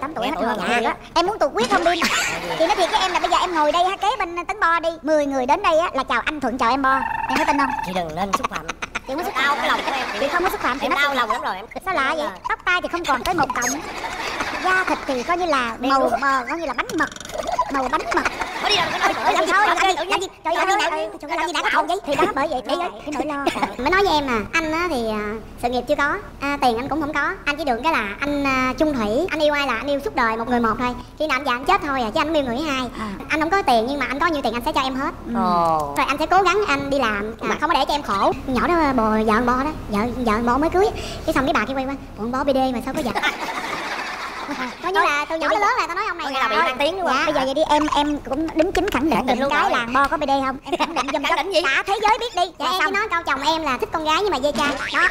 18 tuổi hết rồi. Dạ. Em muốn tụt quyết không đi. Chị nói thiệt với em là bây giờ em ngồi đây kế bên Tấn Bo đi, 10 người đến đây á là chào anh Thuận chào em Bo. Em có tin không? Chị đừng nên xúc phạm. Chị muốn xúc phạm cái lòng của em. Chị không có xúc phạm chị, nó đau lòng lắm rồi em. Sao lạ vậy? Tóc tai thì không còn tới một cọng. Da thịt thì coi như là màu mờ, coi như là bánh mật. Màu bánh mật. Có đi đâu có nói làm sao làm gì? Trời ơi làm gì đã có cậu vậy? Thì đó bởi vậy để cái nỗi lo. Mới nói với em mà anh á thì sự nghiệp chưa có, tiền anh cũng không có, anh chỉ được cái là anh chung thủy, anh yêu ai là anh yêu suốt đời một người một thôi. Khi nào anh già anh chết thôi à, chứ anh không yêu người hai. Anh không có tiền nhưng mà anh có nhiêu tiền anh sẽ cho em hết. Rồi anh sẽ cố gắng anh đi làm, không có để cho em khổ. Nhỏ đó bồ vợ anh Bo đó, vợ anh Bo mới cưới, cái xong cái bà kia quay qua, bọn Bo BD mà sao có vợ. Coi như là từ nhỏ tới lớn là tao nói ông này là bị mang tiếng đúng không? Dạ. Bây giờ vậy đi em cũng đính chính khẳng định cái làng Bo có BD không? Em khẳng định giùm gì? Cả thế giới biết đi. Dạ em nói câu chồng em là thích con gái nhưng mà dây trai. Đó.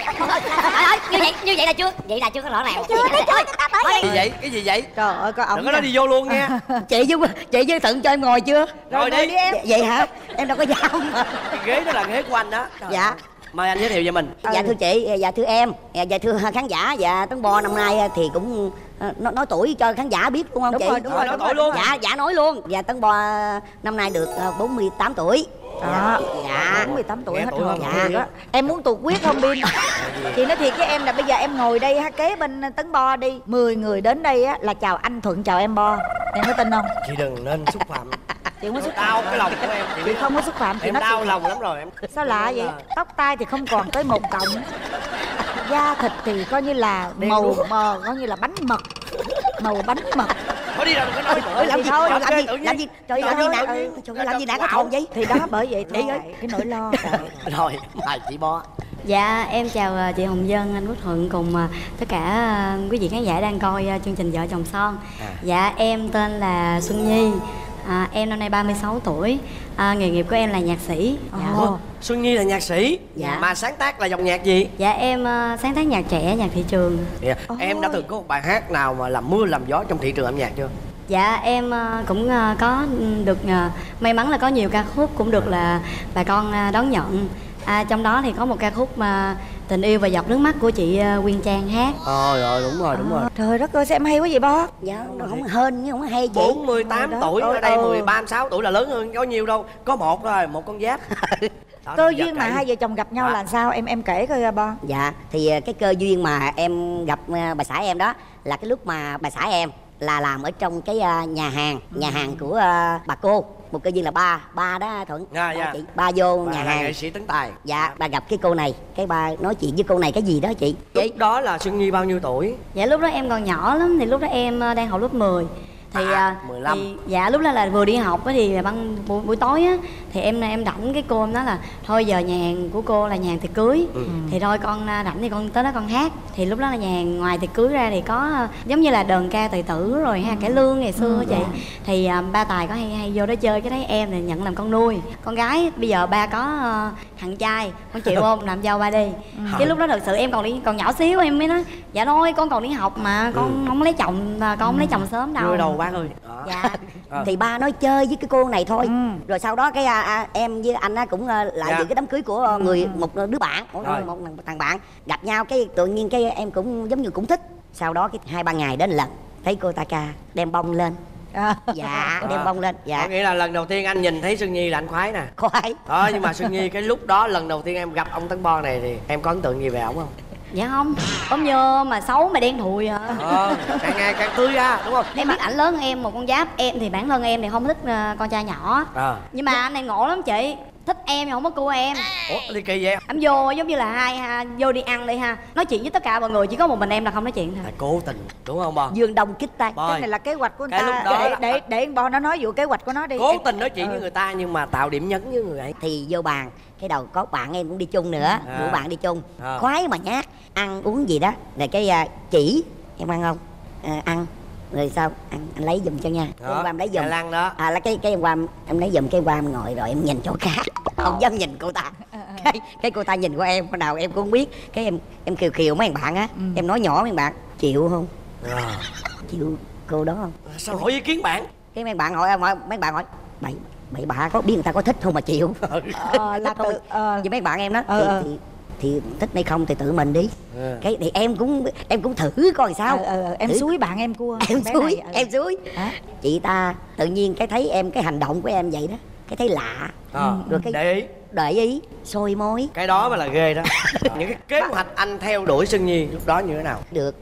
Trời ơi, như vậy là chưa. Vậy là chưa có rõ ràng. Chưa biết chưa tao bởi vậy. Cái gì vậy? Trời ơi coi ông. Đừng có nói đi vô luôn nha. Chị với Thuận cho em ngồi chưa? Rồi đi em. Vậy hả? Em đâu có giao mà. Ghế đó là ghế của anh đó. Dạ. Mời anh giới thiệu về mình. Dạ thưa chị, dạ thưa em, dạ thưa khán giả, dạ Tấn Bo năm nay thì cũng nói tuổi cho khán giả biết đúng không chị? Đúng rồi, nói tuổi luôn. Dạ nói luôn. Dạ Tấn Bo năm nay được 48 tuổi. Dạ 48 tuổi hết rồi. Dạ. Em muốn tuột quyết không Bin? Chị nói thiệt với em là bây giờ em ngồi đây ha kế bên Tấn Bo đi, 10 người đến đây á là chào anh Thuận chào em Bo. Em có tin không? Chị đừng nên xúc phạm. Chị không có xúc phạm cái lòng của em. Chị không có xúc phạm em, đau lòng lắm rồi em. Sao lạ vậy? Tóc tai thì không còn tới một cọng. Da thịt thì coi như là màu mờ, coi như là bánh mật. Màu bánh mật. Thôi đi rồi đừng có nói làm gì thôi, làm gì? Trời ơi làm gì đã có thầu vậy? Thì đó bởi vậy thôi. Cái nỗi lo. Rồi, mời chị Bo. Dạ, em chào chị Hồng Vân, anh Quốc Thuận cùng tất cả quý vị khán giả đang coi chương trình Vợ Chồng Son. Dạ, em tên là Xuân Nhi. Em năm nay 36 tuổi, nghề nghiệp của em là nhạc sĩ. Xuân Nhi là nhạc sĩ? Dạ. Mà sáng tác là dòng nhạc gì? Dạ em sáng tác nhạc trẻ, nhạc thị trường. Em đã từng có một bài hát nào mà làm mưa làm gió trong thị trường âm nhạc chưa? Dạ em cũng có được may mắn là có nhiều ca khúc cũng được là bà con đón nhận. Trong đó thì có một ca khúc mà Tình Yêu Và Giọt Nước Mắt của chị Quyên Trang hát. Rồi đúng rồi. Trời đất ơi sao em hay quá vậy Bo? Dạ không hên chứ không hay chị. 48 tuổi ở đây 36 tuổi là lớn hơn có nhiêu đâu, có một rồi, một con giáp. Cơ duyên mà hai vợ chồng gặp nhau là sao em kể coi Bo. Dạ thì cái cơ duyên mà em gặp bà xã em đó là cái lúc mà bà xã em là làm ở trong cái nhà hàng của bà cô. Một cơ duyên là ba đó Thuận. Chị ba vô nhà hàng nghệ sĩ Tấn Tài. Dạ bà gặp cái cô này, cái ba nói chuyện với cô này cái gì đó chị. Lúc đó là Xuân Nhi bao nhiêu tuổi? Dạ lúc đó em còn nhỏ lắm, thì lúc đó em đang học lớp 10 thì 15. Dạ lúc đó là vừa đi học thì buổi tối á thì em rảnh, cái cô em nói là thôi giờ nhà hàng của cô là nhà hàng tiệc cưới, thì thôi con rảnh thì con tới đó con hát. Thì lúc đó là nhà hàng ngoài tiệc cưới ra thì có giống như là đờn ca tài tử rồi ha, cải lương ngày xưa chị. Thì ba Tài có hay vô đó chơi, cái đấy em thì nhận làm con nuôi con gái. Bây giờ ba có thằng trai con chịu không, làm dâu ba đi. Cái lúc đó thật sự em còn nhỏ xíu, em mới nói dạ thôi con còn đi học mà con không lấy chồng, con không lấy chồng sớm đâu. Dạ. Thì ba nói chơi với cái cô này thôi. Rồi sau đó cái em với anh cũng lại dự cái đám cưới của một đứa bạn, một thằng bạn gặp nhau, cái tự nhiên cái em cũng giống như cũng thích. Sau đó cái 2-3 ngày đến lần thấy cô ta ca đem bông lên. Dạ đem bông lên. Dạ có nghĩa là lần đầu tiên anh nhìn thấy Xuân Nhi là anh khoái nè. Khoái. Nhưng mà Xuân Nhi cái lúc đó lần đầu tiên em gặp ông Tấn Bo này thì em có ấn tượng gì về ổng không? Dạ không, ổng nhơ mà xấu mà đen thùi à. Càng ngày càng tươi ra đúng không? Em biết ảnh lớn hơn em một con giáp. Em thì bản thân em thì không thích con trai nhỏ. Nhưng mà anh này ngộ lắm chị, thích em nhưng không có cua em. Ủa thì kỳ vậy? Em vô giống như là vô đi ăn đi ha, nói chuyện với tất cả mọi người, chỉ có một mình em là không nói chuyện thôi. Cố tình đúng không Bo? Dương đông kích tay. Cái này là kế hoạch của người ta. Để Bo nó nói vụ kế hoạch của nó đi. Cố tình nói chuyện với người ta nhưng mà tạo điểm nhấn với người ấy. Thì vô bàn cái đầu có bạn em cũng đi chung nữa, đủ bạn đi chung, khoái mà nhát. Ăn uống gì đó rồi cái chỉ em ăn không? Ăn rồi sao anh lấy giùm cho nha. Em Quam lấy giùm đó là cái Quam em lấy giùm, cái Quam ngồi rồi em nhìn chỗ khác, không dám nhìn cô ta. Cái cô ta nhìn của em hồi nào em cũng biết. Cái em kiều mấy bạn á, em nói nhỏ mấy bạn chịu không? Chịu cô đó không? Sao hỏi ý kiến bạn? Cái mấy bạn hỏi bà có biết người ta có thích không mà chịu. Là thôi. Vì mấy bạn em đó thì thích hay không thì tự mình đi. Cái thì em cũng thử coi sao. Em thử. Suối bạn em cua em suối này, em suối à. Chị ta tự nhiên cái thấy em, cái hành động của em vậy đó, cái thấy lạ rồi cái để ý sôi mối, cái đó mà là ghê đó. Những cái kế hoạch anh theo đuổi Xuân Nhi lúc đó như thế nào? Được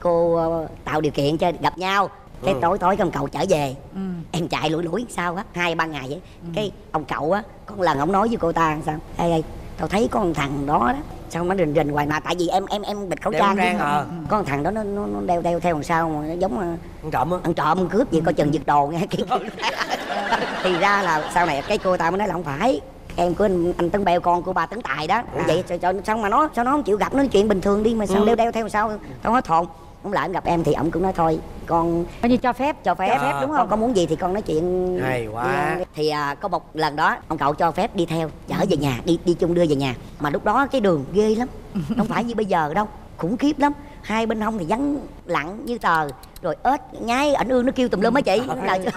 cô tạo điều kiện cho gặp nhau. Cái tối ông cậu trở về, em chạy lủi sao á, 2-3 ngày vậy. Cái ông cậu á, có một lần ông nói với cô ta sao: Ê, tao thấy có con thằng đó đó, sao nó rình hoài mà tại vì em bịt khẩu trang chứ. Có con thằng đó nó đeo theo làm sao mà nó giống ăn trộm cướp gì, coi chừng giật đồ nghe. Thì ra là sau này cái cô ta mới nói là không phải em của anh Tấn Bèo, con của bà Tấn Tài đó. Vậy sao mà nó không chịu gặp, nó chuyện bình thường đi mà sao đeo theo làm sao. Tao nói thồn. Ông lại gặp em thì ông cũng nói thôi con coi như cho phép đúng không, con muốn gì thì con nói chuyện. Hay quá. Thì có một lần đó ông cậu cho phép đi theo chở về nhà, đi chung đưa về nhà. Mà lúc đó cái đường ghê lắm, không phải như bây giờ đâu, khủng khiếp lắm. Hai bên hông thì vắng lặng như tờ, rồi ếch nhái ảnh ương nó kêu tùm lum á chị.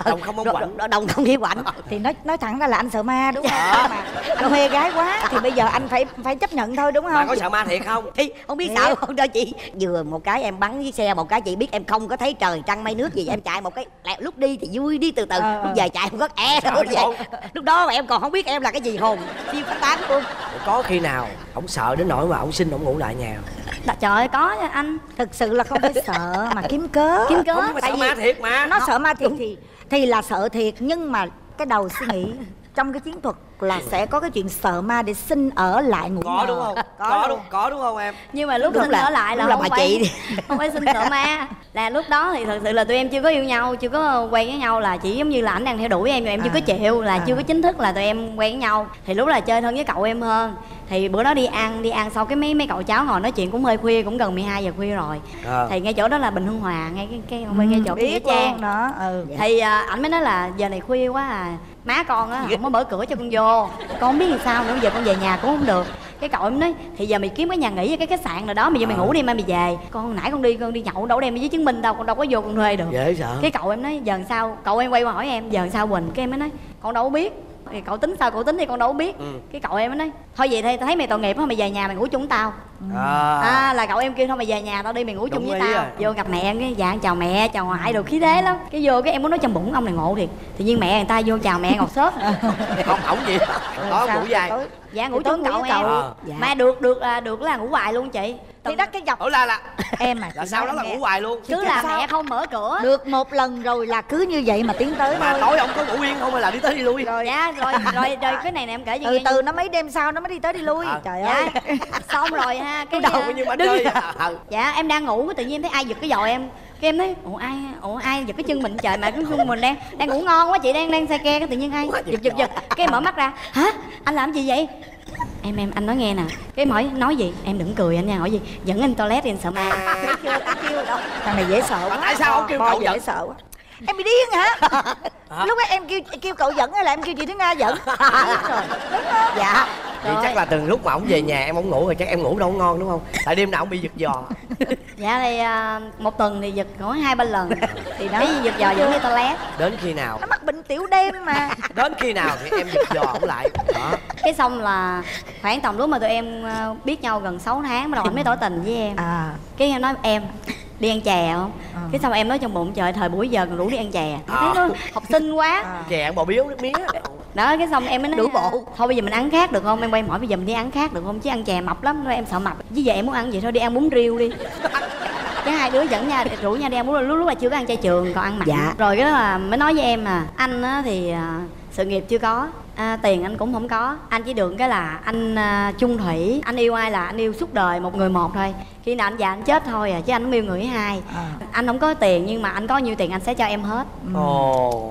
Đồng không muốn quạnh, đồng không hiểu quạnh. Thì nói thẳng ra là anh sợ ma đúng không? Mà anh mê gái quá thì bây giờ anh phải chấp nhận thôi đúng không? Mà có sợ ma thiệt không? Thì không biết sợ không đâu chị. Vừa một cái em bắn chiếc xe, một cái chị biết em không có thấy trời trăng mây nước gì, em chạy một cái. Lúc đi thì vui đi từ từ, lúc về chạy em có lúc đó mà em còn không biết em là cái gì, hồn siêu phát tán luôn. Có khi nào ổng sợ đến nỗi mà ổng xin ổng ngủ lại nhà? Trời ơi có nha anh, thực sự là không phải sợ mà kiếm cớ. Không, nhưng mà tại sợ ma thiệt mà. Nó sợ ma thiệt thì là sợ thiệt, nhưng mà cái đầu suy nghĩ trong cái chiến thuật là sẽ có cái chuyện sợ ma để xin ở lại ngủ. Có đúng không? Có đúng không em? Nhưng mà lúc xin ở lại là không phải xin sợ ma. Là lúc đó thì thật sự là tụi em chưa có yêu nhau, chưa có quen với nhau, là chỉ giống như là ảnh đang theo đuổi em, rồi em chưa có chịu, là chưa có chính thức là tụi em quen với nhau. Thì lúc là chơi thân với cậu em hơn. Thì bữa đó đi ăn sau cái mấy cậu cháu ngồi nói chuyện cũng hơi khuya, cũng gần 12 giờ khuya rồi. Thì ngay chỗ đó là Bình Hưng Hòa, ngay cái chỗ cái nghĩa trang đó. Thì ảnh mới nói là giờ này khuya quá à, má con á không có mở cửa cho con vô, con không biết làm sao nữa, giờ con về nhà cũng không được. Cái cậu em nói thì giờ mày kiếm cái nhà nghỉ với cái khách sạn nào đó mày vô mày ngủ đi, mai mày về. Con hồi nãy con đi nhậu đâu đem với chứng minh đâu, con đâu có vô con thuê được. Dễ sợ. Cái cậu em nói giờ làm sao, cậu em quay qua hỏi em giờ làm sao Quỳnh. Cái em mới nói con đâu biết, thì cậu tính sao cậu tính thì con đâu biết. Cái cậu em mới nói thôi vậy thì thấy mày tội nghiệp, mày về nhà mày ngủ chung tao. Là cậu em kêu thôi mày về nhà tao đi, mày ngủ chung với tao. Vô gặp mẹ em cái dạ chào mẹ chào ngoại đồ khí thế lắm. Cái vô cái em muốn nói trong bụng ông này ngộ thiệt, tự nhiên mẹ người ta vô chào mẹ ngọt xớt. Không ổng gì đó ngủ dài. Dạ ngủ chung cậu em. Mà được là ngủ hoài luôn chị. Thì đắt cái dọc là em mà là sao đó là ngủ hoài luôn chứ là mẹ không mở cửa được một lần rồi là cứ như vậy mà tiến tới. Mà tối ông có ngủ yên không hay là đi tới đi lui? Dạ rồi cái này nè em kể cho nghe. Từ nó mấy đêm sau nó mới đi tới đi lui. Trời ơi xong rồi ha, cái đầu nhưng mà đứng. Dạ em đang ngủ tự nhiên thấy ai giật cái giò em. Cái em thấy ủa ai giật cái chân mình, trời mà cái chân mình đang ngủ ngon quá chị, đang say ke, cái tự nhiên ai giật cái mở mắt ra hả anh làm gì vậy em anh nói nghe nè. Cái hỏi nói gì em đừng cười anh nha, hỏi gì dẫn anh toilet em sợ ma. Kêu đâu thằng này dễ sợ quá. Tại sao ông kêu cậu dễ sợ quá? Em bị điên hả? Lúc đó em kêu cậu dẫn hay là em kêu chị Thúy Nga dẫn? Đúng không? Dạ. Thì chắc là từng lúc mà ổng về nhà em ổng ngủ rồi, chắc em ngủ đâu ngon đúng không? Tại đêm nào ổng bị giật giò. Dạ thì một tuần thì giật khoảng 2-3 lần. Thì đó. Cái giật giò dẫn đi toilet. Đến khi nào? Nó mắc bệnh tiểu đêm mà. Đến khi nào thì em giật giò ổng lại. Đó. Cái xong là khoảng tầm lúc mà tụi em biết nhau gần 6 tháng bắt đầu anh mới tỏ tình với em. Cái em nói em đi ăn chè không? Cái xong em nói trong bụng trời thời buổi giờ còn rủ đi ăn chè. Thấy nó học sinh quá. Chè ăn bò biếu nước mía. Đó cái xong em mới nói đủ bộ. Thôi bây giờ mình ăn khác được không? Em quay hỏi bây giờ mình đi ăn khác được không? Chứ ăn chè mập lắm, em sợ mập. Chứ giờ em muốn ăn vậy thôi đi ăn bún riêu đi. Cái hai đứa dẫn nha, rủ nha đi ăn bún riêu. Lúc là chưa có ăn chay trường còn ăn mặn. Rồi cái đó là mới nói với em à anh á thì sự nghiệp chưa có, tiền anh cũng không có, anh chỉ được cái là anh chung thủy, anh yêu ai là anh yêu suốt đời một người một thôi, khi nào anh già anh chết thôi à, chứ anh không yêu người hai. Anh không có tiền nhưng mà anh có nhiêu tiền anh sẽ cho em hết.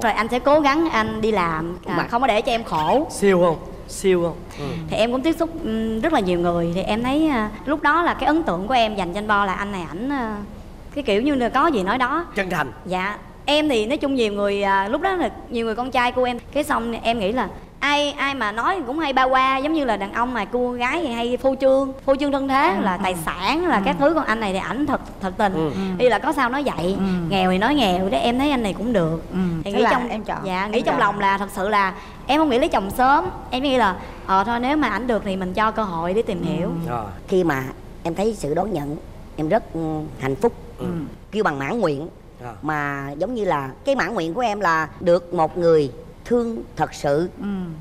Rồi anh sẽ cố gắng anh đi làm không có để cho em khổ. Siêu không? Thì em cũng tiếp xúc rất là nhiều người thì em thấy lúc đó là cái ấn tượng của em dành cho anh Bo là anh này ảnh cái kiểu như là có gì nói đó, chân thành. Dạ em thì nói chung nhiều người lúc đó là nhiều người con trai của em. Cái xong em nghĩ là ai mà nói cũng hay ba qua, giống như là đàn ông mà cô gái thì hay phô trương thân thế, là tài sản, là các thứ. Còn anh này thì ảnh thật tình, thì là có sao nói vậy. Nghèo thì nói nghèo để em thấy anh này cũng được, thì nghĩ trong em chọn, dạ, nghĩ trong lòng là thật sự là em không nghĩ lấy chồng sớm, em nghĩ là thôi nếu mà ảnh được thì mình cho cơ hội để tìm hiểu. Khi mà em thấy sự đón nhận em rất hạnh phúc, kêu bằng mãn nguyện. Mà giống như là cái mãn nguyện của em là được một người thương thật sự.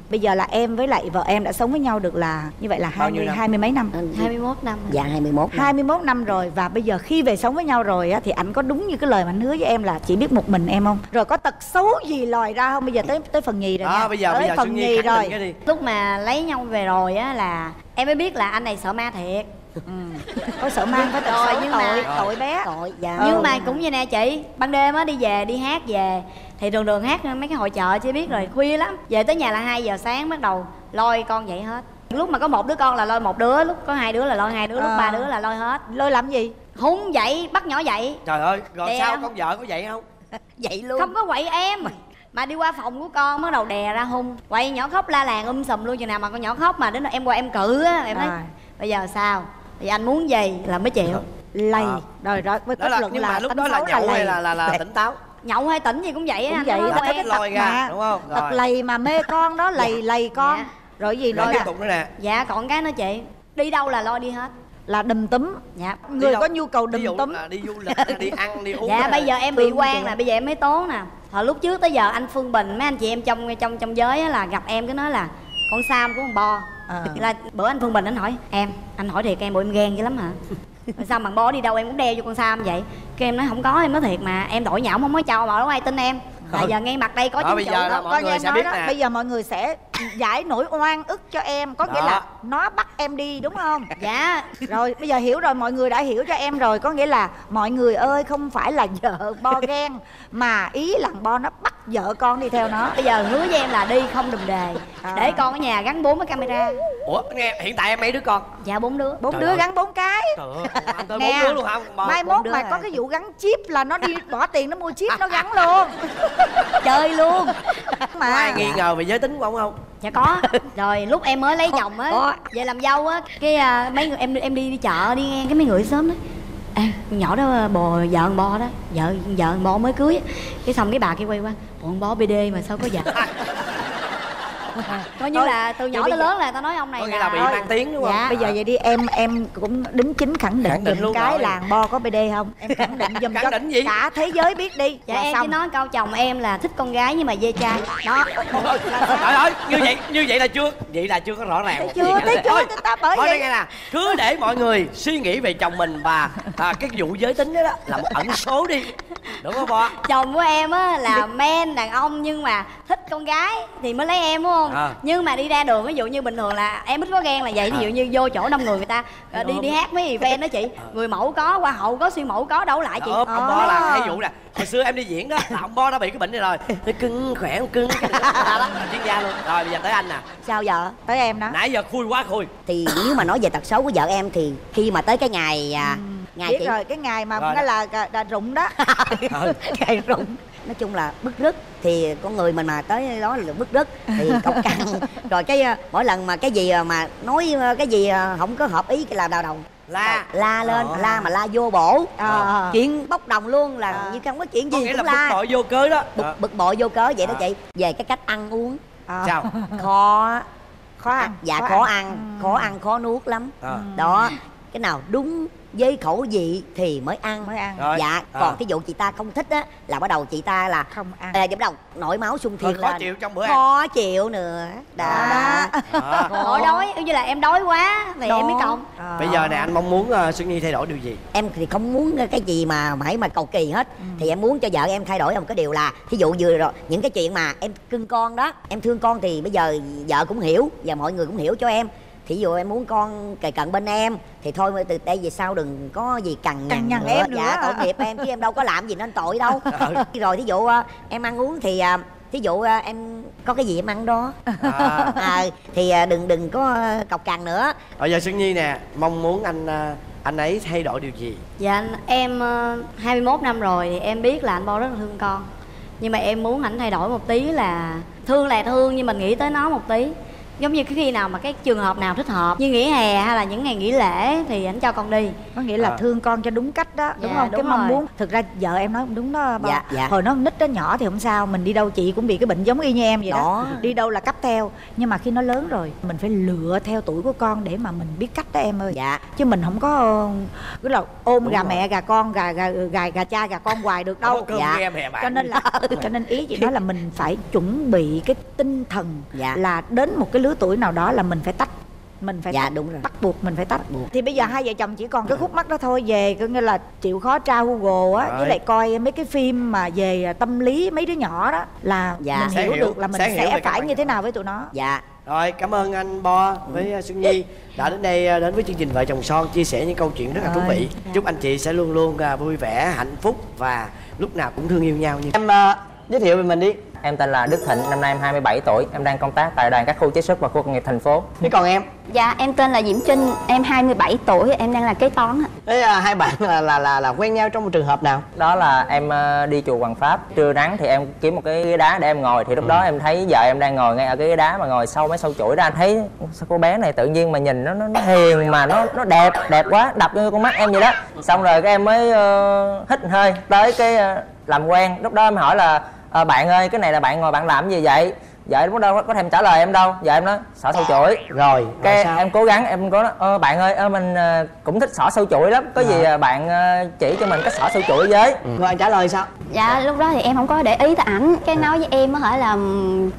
Bây giờ là em với lại vợ em đã sống với nhau được là như vậy là 20 mấy năm? 21 năm. Dạ 21 năm. 21 năm rồi. Và bây giờ khi về sống với nhau rồi á, thì ảnh có đúng như cái lời mà anh hứa với em là chỉ biết một mình em không? Rồi có tật xấu gì lòi ra không? Bây giờ tới phần nhì rồi nha. Bây giờ phần nhì rồi. Lúc mà lấy nhau về rồi á là em mới biết là anh này sợ ma thiệt. Có sợ ma phải tội, nhưng mà tội bé tội. Nhưng mà cũng như nè chị, ban đêm á đi về, đi hát về thì đường hát mấy cái hội chợ chưa biết, rồi khuya lắm về tới nhà là 2 giờ sáng bắt đầu lôi con dậy hết. Lúc mà có một đứa con là lôi một đứa, lúc có hai đứa là lôi hai đứa, lúc ba đứa là lôi hết. Lôi làm gì? Hung dậy, bắt nhỏ dậy. Trời ơi, rồi đè. Sao con vợ có dậy không? Dậy luôn. Không có quậy em mà đi qua phòng của con bắt đầu đè ra hung, quậy nhỏ khóc la làng sùm luôn. Chừng nào mà con nhỏ khóc mà đến em qua em cự á, em thấy bây giờ sao? Thì anh muốn gì là mới chịu. Lầy. Rồi rồi, với kết luận là lúc đó là nhậu hay là tỉnh táo? Nhậu hay tỉnh gì cũng vậy á, vậy đó, cái lòi ra đúng không? Rồi. Tật lầy mà mê con đó, lầy lầy con. Rồi gì nữa nè? Dạ còn cái nữa chị, đi đâu là lôi đi hết. Là đùm túm. Dạ. Người có nhu cầu đùm túm. Đi du lịch, đi ăn, đi uống. Dạ bây giờ em bị quan nè, bây giờ em mới tố nè. Hồi lúc trước tới giờ anh Phương Bình, mấy anh chị em trong giới là gặp em cứ nói là con Sam của con Bo. Là bữa anh Phương Bình anh hỏi em, anh hỏi thiệt em bộ em ghen dữ lắm hả? Sao bằng Bo đi đâu em cũng đeo vô con Sam vậy? Cái em nói không có, em nói thiệt mà, em đổi nhạo không có cho mà đâu ai tin em. Tại giờ ngay mặt đây có chứng cứ đó, coi như em nói đó. Bây giờ mọi người sẽ giải nỗi oan ức cho em, có nghĩa là nó bắt em đi đúng không? Dạ. Rồi bây giờ hiểu rồi, mọi người đã hiểu cho em rồi, có nghĩa là mọi người ơi không phải là vợ Bo ghen mà ý là Bo nó bắt vợ con đi theo nó. Bây giờ hứa với em là đi không đùm đề, để con ở nhà gắn 4 cái camera. Ủa nghe hiện tại em mấy đứa con? Dạ 4 đứa. 4 đứa gắn 4 cái. Trời ơi, tới 4 đứa luôn không? Mai mốt mà có cái vụ gắn chip là nó đi bỏ tiền nó mua chip nó gắn luôn. Chơi luôn. Mà ai nghi ngờ về giới tính của ông không? Dạ có. Rồi lúc em mới lấy chồng á, về làm dâu á, cái mấy người em đi chợ đi ngang cái mấy người sớm đó. Ê, nhỏ đó vợ con Bo đó, vợ con Bo mới cưới. Cái xong cái bà kia quay qua, bọn Bo BD mà sao có vợ? Coi như là từ nhỏ tới lớn là tao nói ông này có nghĩa là bị mang tiếng đúng không? Dạ. Bây giờ vậy đi, em cũng đính chính khẳng định luôn cái làng Bo có BD không? Em khẳng định giùm cho cả thế giới biết đi. Dạ em chỉ nói câu chồng em là thích con gái nhưng mà dê trai. Đó. Trời ơi, như vậy là chưa. Vậy là chưa có rõ ràng. Thấy chưa, chúng ta bởi vậy. Nghe nè, cứ để mọi người suy nghĩ về chồng mình và cái vụ giới tính đó là một ẩn số đi. Đúng không Bo? Chồng của em á là men đàn ông nhưng mà thích con gái thì mới lấy em đúng không? Nhưng mà đi ra đường ví dụ như bình thường là em ít có ghen là vậy, ví dụ như vô chỗ đông người, người ta đi hát mấy event đó chị, người mẫu có, hoa hậu có, siêu mẫu có, đâu lại chị. Ông Bo là ví dụ nè, hồi xưa em đi diễn đó là ông Bo đã bị cái bệnh này rồi, nó cưng khỏe không cưng cái đó chuyên gia luôn. Rồi bây giờ tới anh nè. Sao giờ tới em đó, nãy giờ khui quá khui. Thì nếu mà nói về tật xấu của vợ em thì khi mà tới cái ngày biết chị rồi, cái ngày mà nó là rụng đó. Ngày rụng nói chung là bứt rứt, thì con người mình mà tới đó là bứt rứt thì cọc cằn. Rồi cái mỗi lần mà cái gì mà nói cái gì không có hợp ý cái là đào đồng la lên, la mà la vô bổ, chuyện bốc đồng luôn, là như không có chuyện gì cũng là bực bội vô cớ đó, bực bội vô cớ vậy đó chị. Về cái cách ăn uống sao khó ăn khó nuốt lắm đó, cái nào đúng với khẩu vị thì mới ăn. Dạ còn cái vụ chị ta không thích á là bắt đầu chị ta là không ăn, bắt đầu nổi máu xung thiên, khó chịu trong bữa ăn, khó chịu nữa đã. Nỗi đói như là em đói quá thì em mới cộng. Bây giờ nè, anh mong muốn Xuân Nhi thay đổi điều gì? Em thì không muốn cái gì mà mãi mà cầu kỳ hết, thì em muốn cho vợ em thay đổi một cái điều là thí dụ vừa rồi những cái chuyện mà em cưng con đó, em thương con thì bây giờ vợ cũng hiểu và mọi người cũng hiểu cho em. Thí dụ em muốn con kề cận bên em thì thôi từ đây về sau đừng có gì cằn nhằn em nữa. Dạ tội nghiệp em chứ em đâu có làm gì nên tội đâu. Rồi thí dụ em ăn uống thì thí dụ em có cái gì em ăn đó thì đừng có cọc cằn nữa. Bây giờ Xuân Nhi nè, mong muốn anh ấy thay đổi điều gì? Dạ em 21 năm rồi thì em biết là anh Bo rất là thương con, Nhưng mà em muốn Hạnh thay đổi một tí là thương nhưng mình nghĩ tới nó một tí. Giống như cái khi nào mà cái trường hợp nào thích hợp, như nghỉ hè hay là những ngày nghỉ lễ thì Hạnh cho con đi. Có nghĩa là thương con cho đúng cách đó, đúng không? Đúng cái mong muốn. Thực ra vợ em nói cũng đúng đó. Hồi nó con nít đó, nhỏ thì không sao. Mình đi đâu chị cũng bị cái bệnh giống y như em vậy đó. Đi đâu là cấp theo. Nhưng mà khi nó lớn rồi, mình phải lựa theo tuổi của con để mà mình biết cách đó em ơi. Chứ mình không có cứ là ôm đúng gà rồi. Mẹ gà con, gà cha gà con hoài được đâu. Cho nên ý chị nói là mình phải chuẩn bị cái tinh thần là đến một cái lứa tuổi nào đó là mình phải tách, mình phải bắt buộc mình phải tách. Thì bây giờ hai vợ chồng chỉ còn cái khúc mắc đó thôi, về coi như là chịu khó tra Google á, với lại coi mấy cái phim mà về tâm lý mấy đứa nhỏ đó là mình hiểu được là mình sẽ phải như thế nào với tụi nó. Rồi, cảm ơn anh Bo với Xuân Nhi đã đến đây, đến với chương trình Vợ Chồng Son, chia sẻ những câu chuyện rất là thú vị. Chúc anh chị sẽ luôn luôn vui vẻ, hạnh phúc và lúc nào cũng thương yêu nhau. Em giới thiệu về mình đi. Em tên là Đức Thịnh, năm nay em 27 tuổi, em đang công tác tại Đoàn các khu chế xuất và khu công nghiệp thành phố. Thế còn em? Dạ, em tên là Diễm Trinh, em 27 tuổi, em đang là kế toán. Thế hai bạn là quen nhau trong một trường hợp nào? Đó là em đi chùa Hoàng Pháp, trưa nắng thì em kiếm một cái ghế đá để em ngồi. Thì lúc đó em thấy vợ em đang ngồi ngay ở cái ghế đá mà ngồi sau mấy sâu chuỗi đó. Anh thấy sao cô bé này tự nhiên mà nhìn nó hiền mà nó đẹp quá, đập vô con mắt em vậy đó. Xong rồi các em mới hít hơi tới cái làm quen. Lúc đó em hỏi là bạn ơi, cái này là bạn ngồi bạn làm gì vậy? Vợ lúc đó có thèm trả lời em đâu. Vợ em nói xỏ sâu chuỗi. Rồi cái em cố gắng, em có nói bạn ơi, mình cũng thích xỏ sâu chuỗi lắm, có gì bạn chỉ cho mình cách xỏ sâu chuỗi với. Rồi anh trả lời sao? Dạ lúc đó thì em không có để ý tới ảnh, cái nói với em hỏi là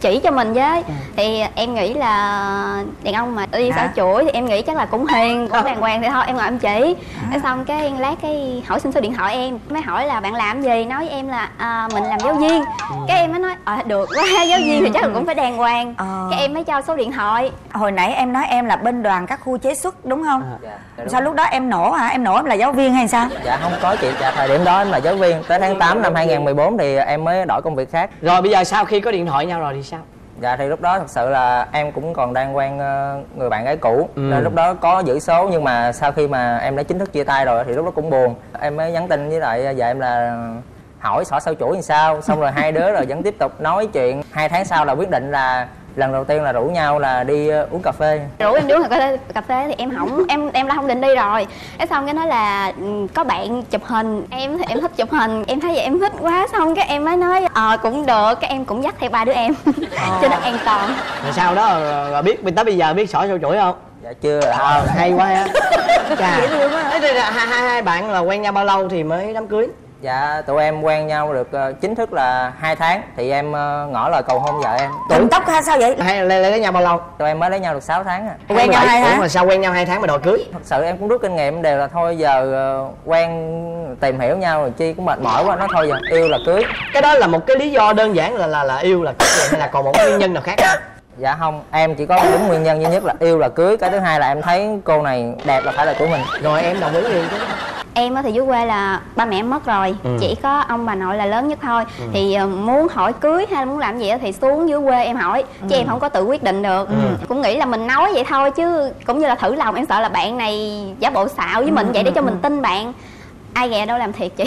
chỉ cho mình với. Thì em nghĩ là đàn ông mà đi xỏ chuỗi thì em nghĩ chắc là cũng hiền, cũng đàng hoàng thì thôi em ngồi em chỉ. Xong cái lát cái hỏi xin số điện thoại em, mới hỏi là bạn làm gì, nói với em là mình làm giáo viên. Cái em mới nói được quá, giáo viên thì chắc cũng phải đàng hoàng. Cái em mới cho số điện thoại. Hồi nãy em nói em là bên Đoàn các khu chế xuất đúng không? Đúng. Sao lúc đó em nổ hả? Em nổ em là giáo viên hay sao? Dạ không có chị, thời điểm đó em là giáo viên. Tới tháng 8 năm 2014 thì em mới đổi công việc khác. Rồi bây giờ sau khi có điện thoại nhau rồi thì sao? Dạ thì lúc đó thật sự là em cũng còn đang quen người bạn gái cũ. Nên lúc đó có giữ số, nhưng mà sau khi mà em đã chính thức chia tay rồi thì lúc đó cũng buồn. Em mới nhắn tin với lại vợ em là hỏi xỏ sâu chuỗi làm sao. Xong rồi hai đứa rồi vẫn tiếp tục nói chuyện. 2 tháng sau là quyết định là lần đầu tiên là rủ nhau là đi uống cà phê. Rủ em đi uống cà phê thì em đã không định đi rồi. Cái xong cái nói là có bạn chụp hình, em thì em thích chụp hình, em thấy vậy em thích quá. Xong cái em mới nói cũng được, cái em cũng dắt theo 3 đứa em cho nó an toàn. Rồi sau đó rồi biết mình tới bây giờ biết xỏ sâu chuỗi không? Dạ chưa. Hay quá ha. Hai bạn là quen nhau bao lâu thì mới đám cưới? Dạ tụi em quen nhau được chính thức là 2 tháng thì em ngỏ lời cầu hôn vợ em. Tụi tóc ha, sao vậy? Hay là lấy nhau bao lâu? Tụi em mới lấy nhau được 6 tháng à. Quen nhau 2 tháng mà sao quen nhau 2 tháng mà đòi cưới? Thật sự em cũng rút kinh nghiệm đều là thôi giờ quen tìm hiểu nhau rồi chi cũng mệt mỏi quá, nói thôi giờ yêu là cưới. Cái đó là một cái lý do đơn giản là yêu là cưới hay là còn một nguyên nhân nào khác không? Dạ không, em chỉ có đúng nguyên nhân duy nhất là yêu là cưới. Cái thứ hai là em thấy cô này đẹp là phải là của mình. Rồi em đồng ý liền chứ. Em thì dưới quê là ba mẹ em mất rồi, chỉ có ông bà nội là lớn nhất thôi. Thì muốn hỏi cưới hay muốn làm gì thì xuống dưới quê em hỏi, chứ em không có tự quyết định được. Cũng nghĩ là mình nói vậy thôi chứ cũng như là thử lòng, em sợ là bạn này giả bộ xạo với mình vậy để cho mình tin bạn. Ai ghè đâu làm thiệt chị.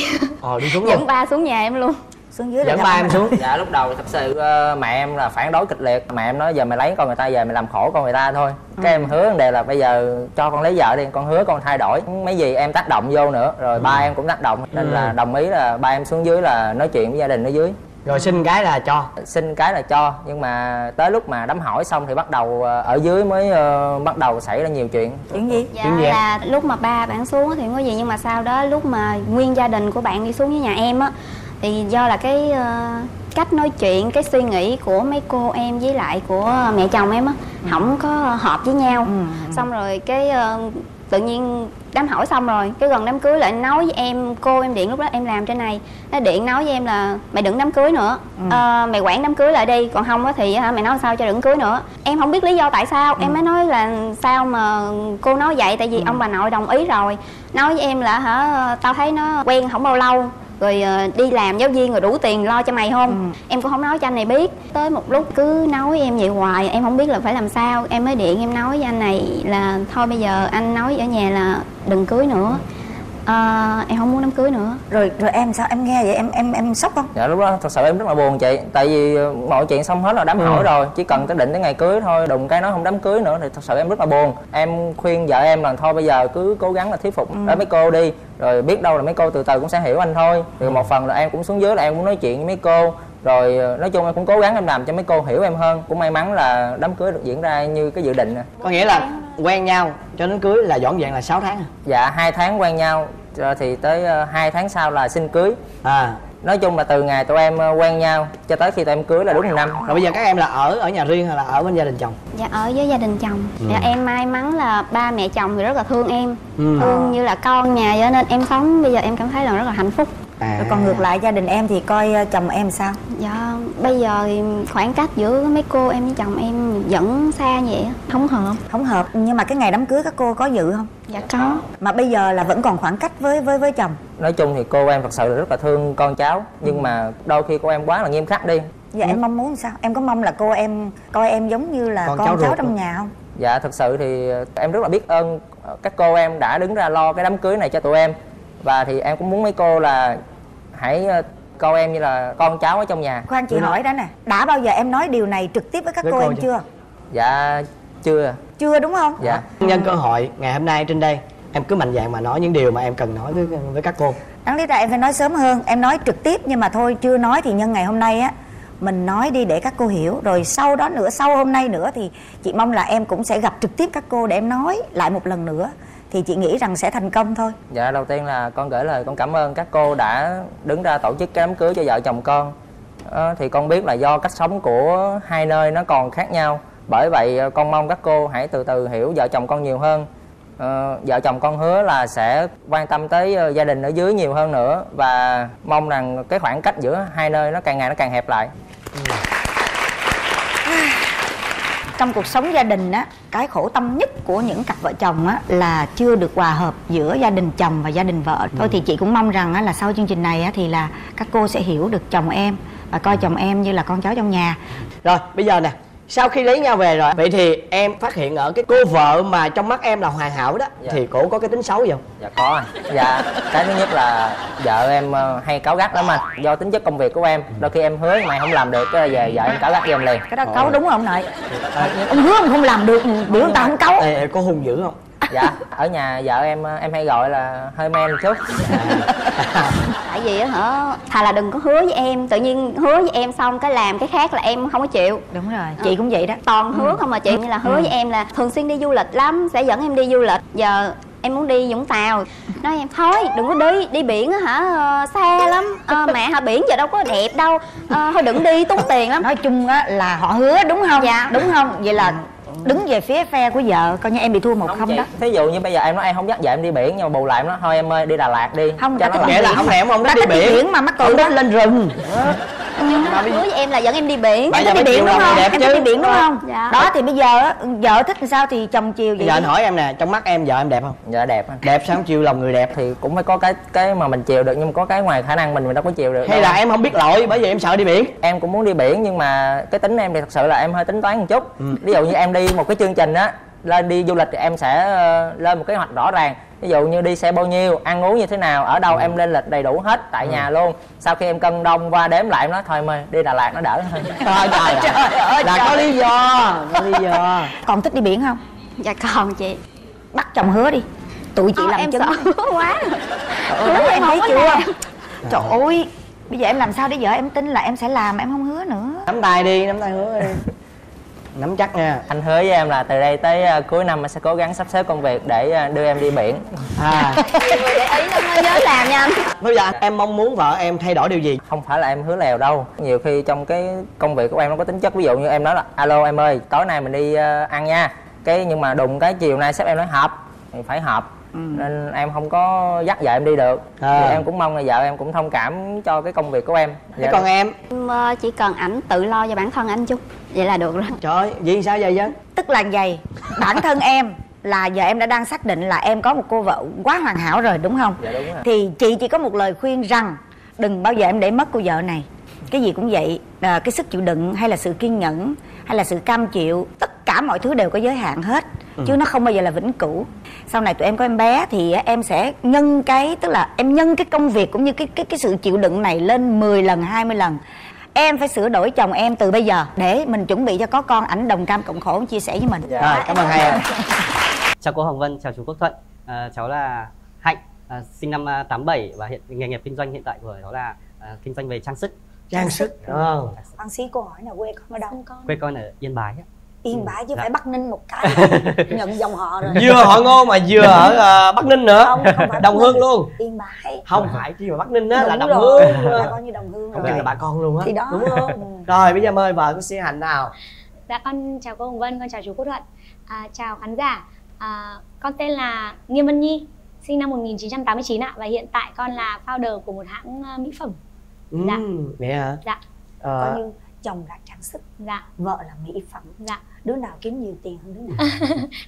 Đi xuống dẫn ba xuống nhà em luôn. Xuống dưới dẫn ba em xuống. Dạ lúc đầu thật sự mẹ em là phản đối kịch liệt. Mẹ em nói giờ mày lấy con người ta về mày làm khổ con người ta thôi. Cái em hứa đều là bây giờ cho con lấy vợ đi, con hứa con thay đổi. Mấy gì em tác động vô nữa. Rồi ba em cũng tác động. Nên là đồng ý là ba em xuống dưới là nói chuyện với gia đình ở dưới. Rồi xin cái là cho. Xin cái là cho. Nhưng mà tới lúc mà đám hỏi xong thì bắt đầu ở dưới mới bắt đầu xảy ra nhiều chuyện. Chuyện gì? Dạ chuyện gì là lúc mà ba bạn xuống thì không có gì. Nhưng mà sau đó lúc mà nguyên gia đình của bạn đi xuống với nhà em á, thì do là cái cách nói chuyện, cái suy nghĩ của mấy cô em với lại của mẹ chồng em á không có hợp với nhau. Xong rồi cái tự nhiên đám hỏi xong rồi cái gần đám cưới lại nói với em, cô em điện lúc đó em làm trên này, nó điện nói với em là mày đừng đám cưới nữa, mày quản đám cưới lại đi, còn không á thì mày nói sao cho đừng cưới nữa. Em không biết lý do tại sao. Em mới nói là sao mà cô nói vậy, tại vì ông bà nội đồng ý rồi. Nói với em là tao thấy nó quen không bao lâu rồi đi làm giáo viên rồi đủ tiền lo cho mày không. Em cũng không nói cho anh này biết. Tới một lúc cứ nói em vậy hoài, em không biết là phải làm sao. Em mới điện em nói với anh này là thôi bây giờ anh nói ở nhà là đừng cưới nữa. Em không muốn đám cưới nữa. Rồi em sao, em nghe vậy em sốc không? Dạ lúc đó thật sự em rất là buồn chị. Tại vì mọi chuyện xong hết là đám hỏi rồi, chỉ cần tới định tới ngày cưới thôi, đùng cái nói không đám cưới nữa thì thật sự em rất là buồn. Em khuyên vợ em là thôi bây giờ cứ cố gắng là thuyết phục mấy cô đi, rồi biết đâu là mấy cô từ từ cũng sẽ hiểu anh thôi. Rồi một phần là em cũng xuống dưới là em cũng nói chuyện với mấy cô, rồi nói chung em cũng cố gắng em làm cho mấy cô hiểu em hơn. Cũng may mắn là đám cưới được diễn ra như cái dự định. Có nghĩa là quen nhau cho đến cưới là dọn dàng là 6 tháng. Dạ 2 tháng quen nhau rồi thì tới 2 tháng sau là xin cưới. Nói chung là từ ngày tụi em quen nhau cho tới khi tụi em cưới là đúng 1 năm. Rồi bây giờ các em là ở nhà riêng hay là ở bên gia đình chồng? Dạ ở với gia đình chồng. Em may mắn là ba mẹ chồng thì rất là thương em, thương như là con nhà, cho nên em sống bây giờ em cảm thấy là rất là hạnh phúc. Rồi còn ngược lại gia đình em thì coi chồng em sao? Dạ bây giờ khoảng cách giữa mấy cô em với chồng em vẫn xa vậy, không hợp. Không hợp. Nhưng mà cái ngày đám cưới các cô có dự không? Dạ có. Mà bây giờ là vẫn còn khoảng cách với chồng. Nói chung thì cô em thật sự rất là thương con cháu, nhưng mà đôi khi cô em quá là nghiêm khắc đi. Dạ em mong muốn sao? Em có mong là cô em coi em giống như là con cháu trong nhà không? Dạ thật sự thì em rất là biết ơn các cô em đã đứng ra lo cái đám cưới này cho tụi em. Và thì em cũng muốn mấy cô là hãy coi em như là con cháu ở trong nhà. Khoan chị hỏi đó nè, đã bao giờ em nói điều này trực tiếp với các cô em chưa? Dạ chưa. Chưa đúng không? Dạ. Nhân cơ hội ngày hôm nay trên đây, em cứ mạnh dạn mà nói những điều mà em cần nói với các cô. Đáng lý ra em phải nói sớm hơn, em nói trực tiếp, nhưng mà thôi chưa nói thì nhân ngày hôm nay á, mình nói đi để các cô hiểu. Rồi sau đó nữa, sau hôm nay nữa thì chị mong là em cũng sẽ gặp trực tiếp các cô để em nói lại một lần nữa, thì chị nghĩ rằng sẽ thành công thôi. Dạ đầu tiên là con gửi lời con cảm ơn các cô đã đứng ra tổ chức cái đám cưới cho vợ chồng con. Thì con biết là do cách sống của hai nơi nó còn khác nhau, bởi vậy con mong các cô hãy từ từ hiểu vợ chồng con nhiều hơn. Vợ chồng con hứa là sẽ quan tâm tới gia đình ở dưới nhiều hơn nữa, và mong rằng cái khoảng cách giữa hai nơi nó càng ngày nó càng hẹp lại. Trong cuộc sống gia đình á, cái khổ tâm nhất của những cặp vợ chồng á là chưa được hòa hợp giữa gia đình chồng và gia đình vợ. Thôi thì chị cũng mong rằng á, là sau chương trình này á, thì là các cô sẽ hiểu được chồng em và coi chồng em như là con cháu trong nhà. Rồi bây giờ nè, sau khi lấy nhau về rồi, vậy thì em phát hiện ở cái cô vợ mà trong mắt em là hoàn hảo đó, thì cổ có cái tính xấu gì không? Dạ có anh. Dạ cái thứ nhất là vợ em hay cáu gắt lắm anh. Do tính chất công việc của em, đôi khi em hứa mày không làm được cái về vợ em cáu gắt với em liền. Cái đó cáu đúng không nội? Ông hứa ông không làm được, biểu người ta không cáu. Cô hung dữ không? Dạ ở nhà vợ em hay gọi là hơi men một chút. Tại vì á hả, thà là đừng có hứa với em, tự nhiên hứa với em xong cái làm cái khác là em không có chịu. Đúng rồi, chị cũng vậy đó, toàn hứa không mà chị. Như là hứa với em là thường xuyên đi du lịch lắm, sẽ dẫn em đi du lịch. Giờ em muốn đi Vũng Tàu, nói em thôi đừng có đi, đi biển á hả xa lắm, mẹ hả biển giờ đâu có đẹp đâu, thôi đừng đi tốn tiền lắm. Nói chung á là họ hứa đúng không? Dạ đúng không? Vậy là đứng về phía phe của vợ, coi như em bị thua 1-0 đó. Thí dụ như bây giờ em nói em không dắt vợ em đi biển, nhưng mà bù lại em nói thôi em ơi đi Đà Lạt đi. Không, cho nó nghĩa là không em không đi biển mà mắc còn đó lên rừng. Nhưng mà hứa với em là dẫn em đi biển. Em đi biển đúng không? Em đi biển đúng không? Đó thì bây giờ vợ thích làm sao thì chồng chiều vậy. Giờ anh hỏi em nè, trong mắt em vợ em đẹp không? Dạ đẹp. Đẹp sao không chiều lòng người đẹp thì cũng phải có cái mà mình chiều được, nhưng có cái ngoài khả năng mình đâu có chiều được. Hay là em không biết lội bởi vì em sợ đi biển. Em cũng muốn đi biển nhưng mà cái tính em thì thật sự là em hơi tính toán một chút. Ví dụ như em đi một cái chương trình á, lên đi du lịch thì em sẽ lên một kế hoạch rõ ràng, ví dụ như đi xe bao nhiêu, ăn uống như thế nào, ở đâu em lên lịch đầy đủ hết tại nhà luôn. Sau khi em cân đông qua đếm lại em nói thôi mày đi Đà Lạt nó đỡ hơn. Trời ơi là có lý do, có lý do. Còn thích đi biển không? Dạ còn chị. Bắt chồng hứa đi, tụi chị làm chứng. Em sợ quá. Hứa em thấy chưa? Trời ơi, bây giờ em làm sao để vợ em tin là em sẽ làm mà em không hứa nữa? Nắm tay đi, nắm tay hứa đi. Nắm chắc nha. Anh hứa với em là từ đây tới cuối năm anh sẽ cố gắng sắp xếp công việc để đưa em đi biển. Để ý lắm mới nhớ làm nha anh. Bây giờ em mong muốn vợ em thay đổi điều gì? Không phải là em hứa lèo đâu. Nhiều khi trong cái công việc của em nó có tính chất, ví dụ như em nói là alo em ơi tối nay mình đi ăn nha, cái nhưng mà đùng cái chiều nay sếp em nói họp thì phải họp. Nên em không có dắt vợ em đi được. Thì em cũng mong là vợ em cũng thông cảm cho cái công việc của em. Thế còn em? Chỉ cần ảnh tự lo cho bản thân anh chút, vậy là được rồi. Trời ơi, vậy sao vậy chứ? Tức là vậy, bản thân em là giờ em đã đang xác định là em có một cô vợ quá hoàn hảo rồi đúng không? Dạ đúng rồi. Thì chị chỉ có một lời khuyên rằng đừng bao giờ em để mất cô vợ này. Cái gì cũng vậy, cái sức chịu đựng hay là sự kiên nhẫn hay là sự cam chịu, tất cả mọi thứ đều có giới hạn hết, chứ nó không bao giờ là vĩnh cửu. sau này tụi em có em bé thì em sẽ nhân cái, tức là em nhân cái công việc cũng như cái sự chịu đựng này lên 10 lần 20 lần. Em phải sửa đổi chồng em từ bây giờ để mình chuẩn bị cho có con. Ảnh đồng cam cộng khổ chia sẻ với mình. Dạ, rồi, cảm ơn hai em. Chào cô Hồng Vân, chào chú Quốc Thuận. Cháu là Hạnh, sinh năm 87 và hiện nghề nghiệp kinh doanh hiện tại của cháu là kinh doanh về trang sức. Trang sức. Bác sĩ cô hỏi là quê con ở đâu? Quê con ở Yên Bái. Yên Bái chứ phải Bắc Ninh một cái. Nhận dòng họ rồi. Vừa họ Ngô mà vừa ở Bắc Ninh nữa. Không phải đồng hương luôn. Yên Bái. Không phải chỉ mà Bắc Ninh á là đồng hương. Là coi như đồng hương. Không phải là bà con luôn á. Thì đó. Đúng không? Rồi bây giờ mời vợ của sĩ Hạnh nào. Dạ con chào cô Hồng Vân, con chào chú Quốc Thuận, chào khán giả. Con tên là Nghiêm Vân Nhi, sinh năm 1989 ạ, và hiện tại con là founder của một hãng mỹ phẩm. Dạ. Mẹ hả? Dạ. Coi như chồng là trang sức, dạ, vợ là mỹ phẩm, dạ, đứa nào kiếm nhiều tiền hơn đứa nào.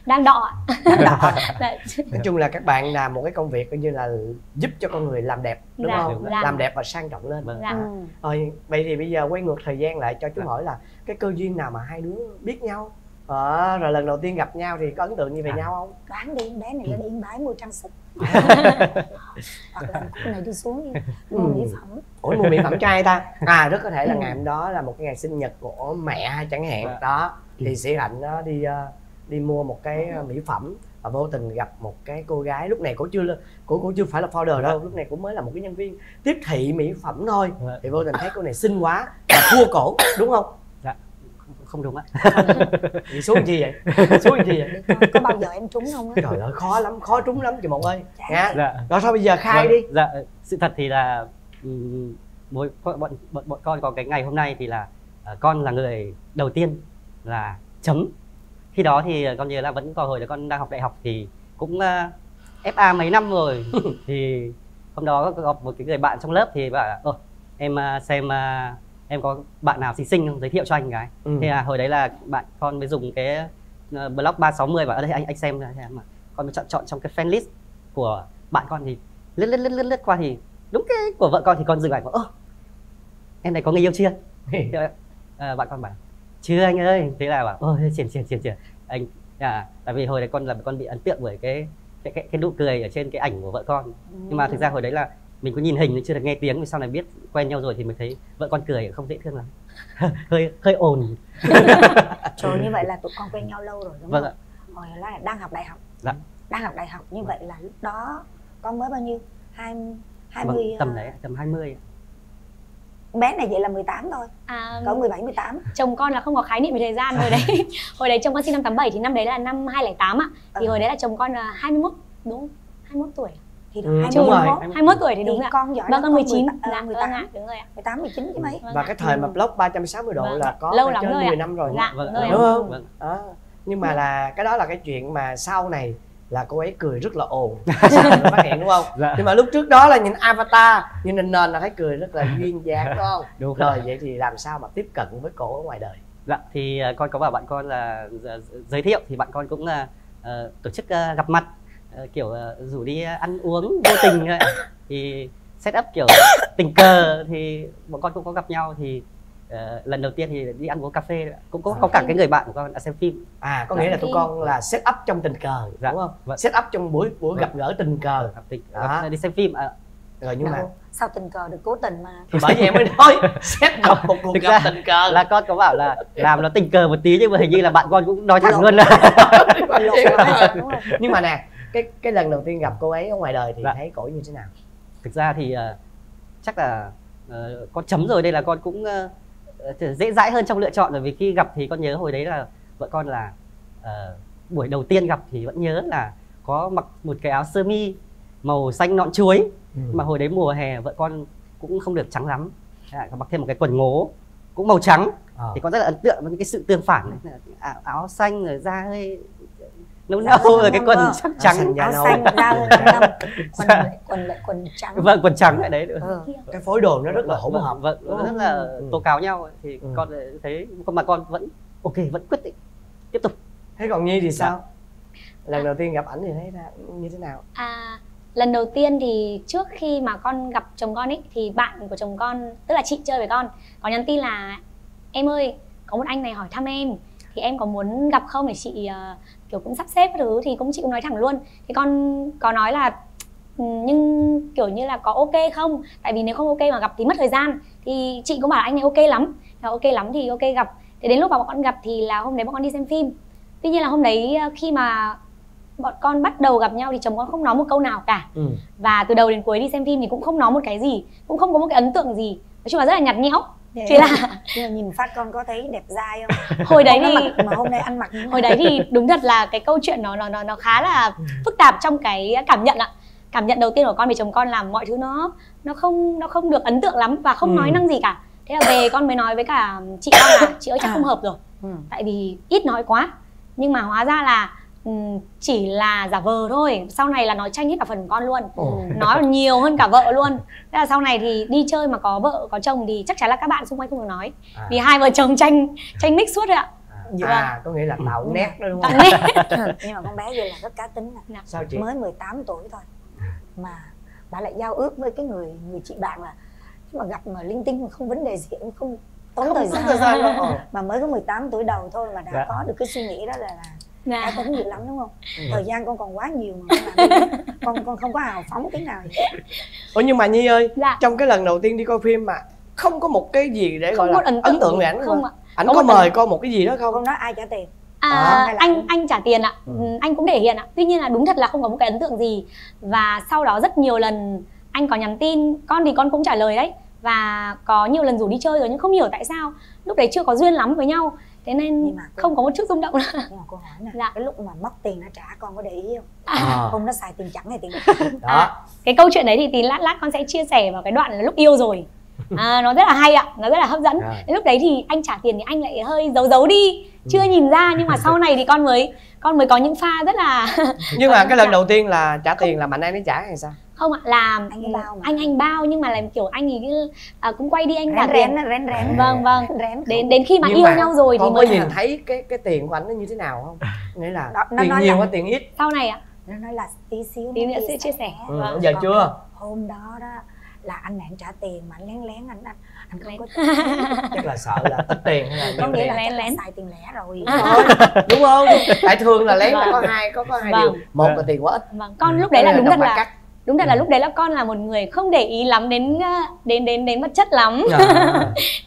Đang đọ. Đang đọ. Dạ. Nói chung là các bạn làm một cái công việc coi như là giúp cho con người làm đẹp, đúng dạ, không? Dạ. Làm đẹp và sang trọng lên. Dạ. Vậy thì bây giờ quay ngược thời gian lại cho chú hỏi là cái cơ duyên nào mà hai đứa biết nhau? Rồi lần đầu tiên gặp nhau thì có ấn tượng như về nhau không? Đoán đi, bé này nó đi Yên Bái mua trang sức. Hoặc là cô này đi xuống mua mỹ phẩm. Ủa mua mỹ phẩm cho ai ta? À rất có thể là ngày hôm đó là một cái ngày sinh nhật của mẹ chẳng hạn. Đó thì sĩ Hạnh nó đi mua một cái mỹ phẩm và vô tình gặp một cái cô gái lúc này cũng chưa phải là founder đâu, lúc này cũng mới là một cái nhân viên tiếp thị mỹ phẩm thôi. Thì vô tình thấy cô này xinh quá và thua cổ, đúng không? Không đúng á. Xuống chi vậy? Xuống chi vậy? Có bao giờ em trúng không á? Trời ơi khó lắm, khó trúng lắm chị Mộng ơi. Dạ. Rồi sao bây giờ khai đi. Dạ, sự thật thì là bọn con có cái ngày hôm nay thì là con là người đầu tiên là chấm. Khi đó thì con nhớ là vẫn còn hồi là con đang học đại học thì cũng FA mấy năm rồi. Thì hôm đó có một cái người bạn trong lớp thì bảo em xem em có bạn nào xinh xinh không, giới thiệu cho anh cái. Thế là hồi đấy là bạn con mới dùng cái blog 360 và ở đây anh xem này, mà con mới chọn trong cái fan list của bạn con thì lướt qua thì đúng cái của vợ con thì con dừng lại bảo em này có người yêu chưa? Bạn con bảo chưa anh ơi. Thế là bảo triển anh tại vì hồi đấy con bị ấn tượng bởi cái nụ cười ở trên cái ảnh của vợ con. Nhưng mà thực ra hồi đấy là mình có nhìn hình chưa được nghe tiếng, sau này biết quen nhau rồi thì mình thấy vợ con cười không dễ thương lắm. hơi ồn. Trời, như vậy là tụi con quen nhau lâu rồi đúng không? Hồi là đang học đại học. Dạ. Đang học đại học như vậy là lúc đó con mới bao nhiêu? 20 tầm đấy, tầm 20. Bé này vậy là 18 thôi. Có 17 18. Chồng con là không có khái niệm về thời gian hồi đấy. Hồi đấy chồng con sinh năm 87 thì năm đấy là năm 2008 ạ. Thì hồi đấy là chồng con là 21, đúng không? 21 tuổi. Thì được 21 tuổi thì đúng ạ. Con giỏi lắm, con 19, 18, đúng rồi ạ. 18, 19 chứ mấy. Và cái thời mà blog 360 độ là có lâu lắm rồi, 10 năm rồi. Đúng không? Nhưng mà là cái đó là cái chuyện mà sau này là cô ấy cười rất là ồn. Phát hiện đúng không? Nhưng mà lúc trước đó là nhìn avatar, nhìn nền là thấy cười rất là duyên dáng đúng không? Đúng rồi, vậy thì làm sao mà tiếp cận với cô ở ngoài đời? Dạ, thì con có bảo bạn con là giới thiệu thì bạn con cũng là tổ chức gặp mặt, kiểu rủ đi ăn uống vô tình thôi. Thì set up kiểu tình cờ thì bọn con cũng có gặp nhau. Thì lần đầu tiên thì đi ăn uống cà phê cũng có cả cái người bạn của con đã xem phim. Có nghĩa là tụi con là set up trong tình cờ đúng không? Set up trong buổi gặp gỡ tình cờ đi xem phim. Rồi nhưng mà sao tình cờ được, cố tình mà. Thì bởi vì em mới nói set up một cuộc gặp tình cờ. Là con có bảo là làm nó tình cờ một tí nhưng mà hình như là bạn con cũng nói thẳng luôn là. Nhưng mà nè, cái lần đầu tiên gặp cô ấy ở ngoài đời thì thấy cô ấy như thế nào? Thực ra thì chắc là con chấm rồi, đây là con cũng dễ dãi hơn trong lựa chọn. Bởi vì khi gặp thì con nhớ hồi đấy là vợ con là buổi đầu tiên gặp thì vẫn nhớ là có mặc một cái áo sơ mi màu xanh nõn chuối. Mà hồi đấy mùa hè vợ con cũng không được trắng lắm, mặc thêm một cái quần ngố cũng màu trắng. Thì con rất là ấn tượng với cái sự tương phản này. Áo xanh rồi da hơi nâu nâu rồi cái quần sắc trắng, áo xanh da hơi quần trắng, vâng quần trắng lại đấy. Cái phối đồ nó rất là hỗn hợp, rất là tố cáo nhau. Thì con thấy mà con vẫn ok, vẫn quyết định tiếp tục. Thế còn Nhi thì sao? Lần đầu tiên gặp ảnh thì thấy như thế nào? Lần đầu tiên thì trước khi mà con gặp chồng con ấy thì bạn của chồng con, tức là chị chơi với con, có nhắn tin là em ơi có một anh này hỏi thăm em. thì em có muốn gặp không để chị kiểu cũng sắp xếp các thứ, thì chị cũng nói thẳng luôn. Thì con có nói là nhưng kiểu như là có ok không, tại vì nếu không ok mà gặp thì mất thời gian. Thì chị cũng bảo là anh ấy ok lắm, là ok lắm thì ok gặp. Thì đến lúc mà bọn con gặp thì là hôm đấy bọn con đi xem phim. Tuy nhiên là hôm đấy khi mà bọn con bắt đầu gặp nhau thì chồng con không nói một câu nào cả. Và từ đầu đến cuối đi xem phim thì cũng không nói một cái gì, cũng không có một cái ấn tượng gì. Nói chung là rất là nhạt nhẽo. Chỉ là nhìn phát con có thấy đẹp dai không? Hồi đấy thì mà hôm nay ăn mặc. Hồi đấy thì đúng thật là cái câu chuyện nó khá là phức tạp trong cái cảm nhận ạ. Cảm nhận đầu tiên của con về chồng con là mọi thứ nó không được ấn tượng lắm và không nói năng gì cả. Thế là về con mới nói với cả chị con là chị ơi chắc không hợp rồi. Tại vì ít nói quá. Nhưng mà hóa ra là chỉ là giả vờ thôi, sau này là nói tranh hết cả phần con luôn. Nói nhiều hơn cả vợ luôn. Thế là sau này thì đi chơi mà có vợ có chồng thì chắc chắn là các bạn xung quanh không được nói. Vì hai vợ chồng tranh mix suốt rồi ạ. Có nghĩa là tạo nét đó đúng không? Tạo nét. Nhưng mà con bé kia là rất cá tính nè. Sao chị? Mới 18 tuổi thôi mà bà lại giao ước với cái người chị bạn là mà gặp mà linh tinh mà không vấn đề gì, cũng không tốn thời gian đâu. Mà mới có 18 tuổi đầu thôi mà đã có được cái suy nghĩ đó là cá tính nhiều lắm đúng không? Thời gian con còn quá nhiều mà con không có hào phóng cái nào vậy. Ủa nhưng mà Nhi ơi, trong cái lần đầu tiên đi coi phim mà không có một cái gì để gọi là ấn tượng về ảnh không ạ? Ảnh có mời con một cái gì đó không? Con nói ai trả tiền? Anh trả tiền ạ. Anh cũng thể hiện ạ. Tuy nhiên là đúng thật là không có một cái ấn tượng gì. Và sau đó rất nhiều lần anh có nhắn tin, con thì con cũng trả lời đấy. Và có nhiều lần rủ đi chơi rồi nhưng không hiểu tại sao lúc đấy chưa có duyên lắm với nhau. Thế nên không có một chút rung động nào. Nhưng mà cô hỏi nè, cái lúc mà mất tiền nó trả con có để ý không? Không, nó xài tiền trắng hay tiền đó. Cái câu chuyện đấy thì tí lát con sẽ chia sẻ vào cái đoạn là lúc yêu rồi. Nó rất là hay ạ, nó rất là hấp dẫn. Lúc đấy thì anh trả tiền thì anh lại hơi giấu đi, chưa nhìn ra, nhưng mà sau này thì con mới có những pha rất là. Nhưng mà cái lần đầu tiên là trả tiền là Mạnh Anh ấy trả hay sao? Không ạ, làm anh bao, nhưng mà làm kiểu anh ấy cũng quay đi anh trả tiền. Rén. Vâng. Đến khi mà yêu nhau rồi thì mới nhìn thấy cái tiền của anh nó như thế nào không? Nghĩa là tiền nhiều hay tiền ít? Sau này ạ. Nó nói là tí xíu. Tí nữa sẽ chia sẻ. Giờ chưa? Hôm đó đó là anh hẹn trả tiền mà anh lén anh không có chắc là sợ là ít tiền hay là có nghĩa là lén xài tiền lẻ rồi đúng không? Tại thường là lén là có hai điều, một là tiền quá ít. Con lúc đấy là đúng thật là lúc đấy là con là một người không để ý lắm đến vật chất lắm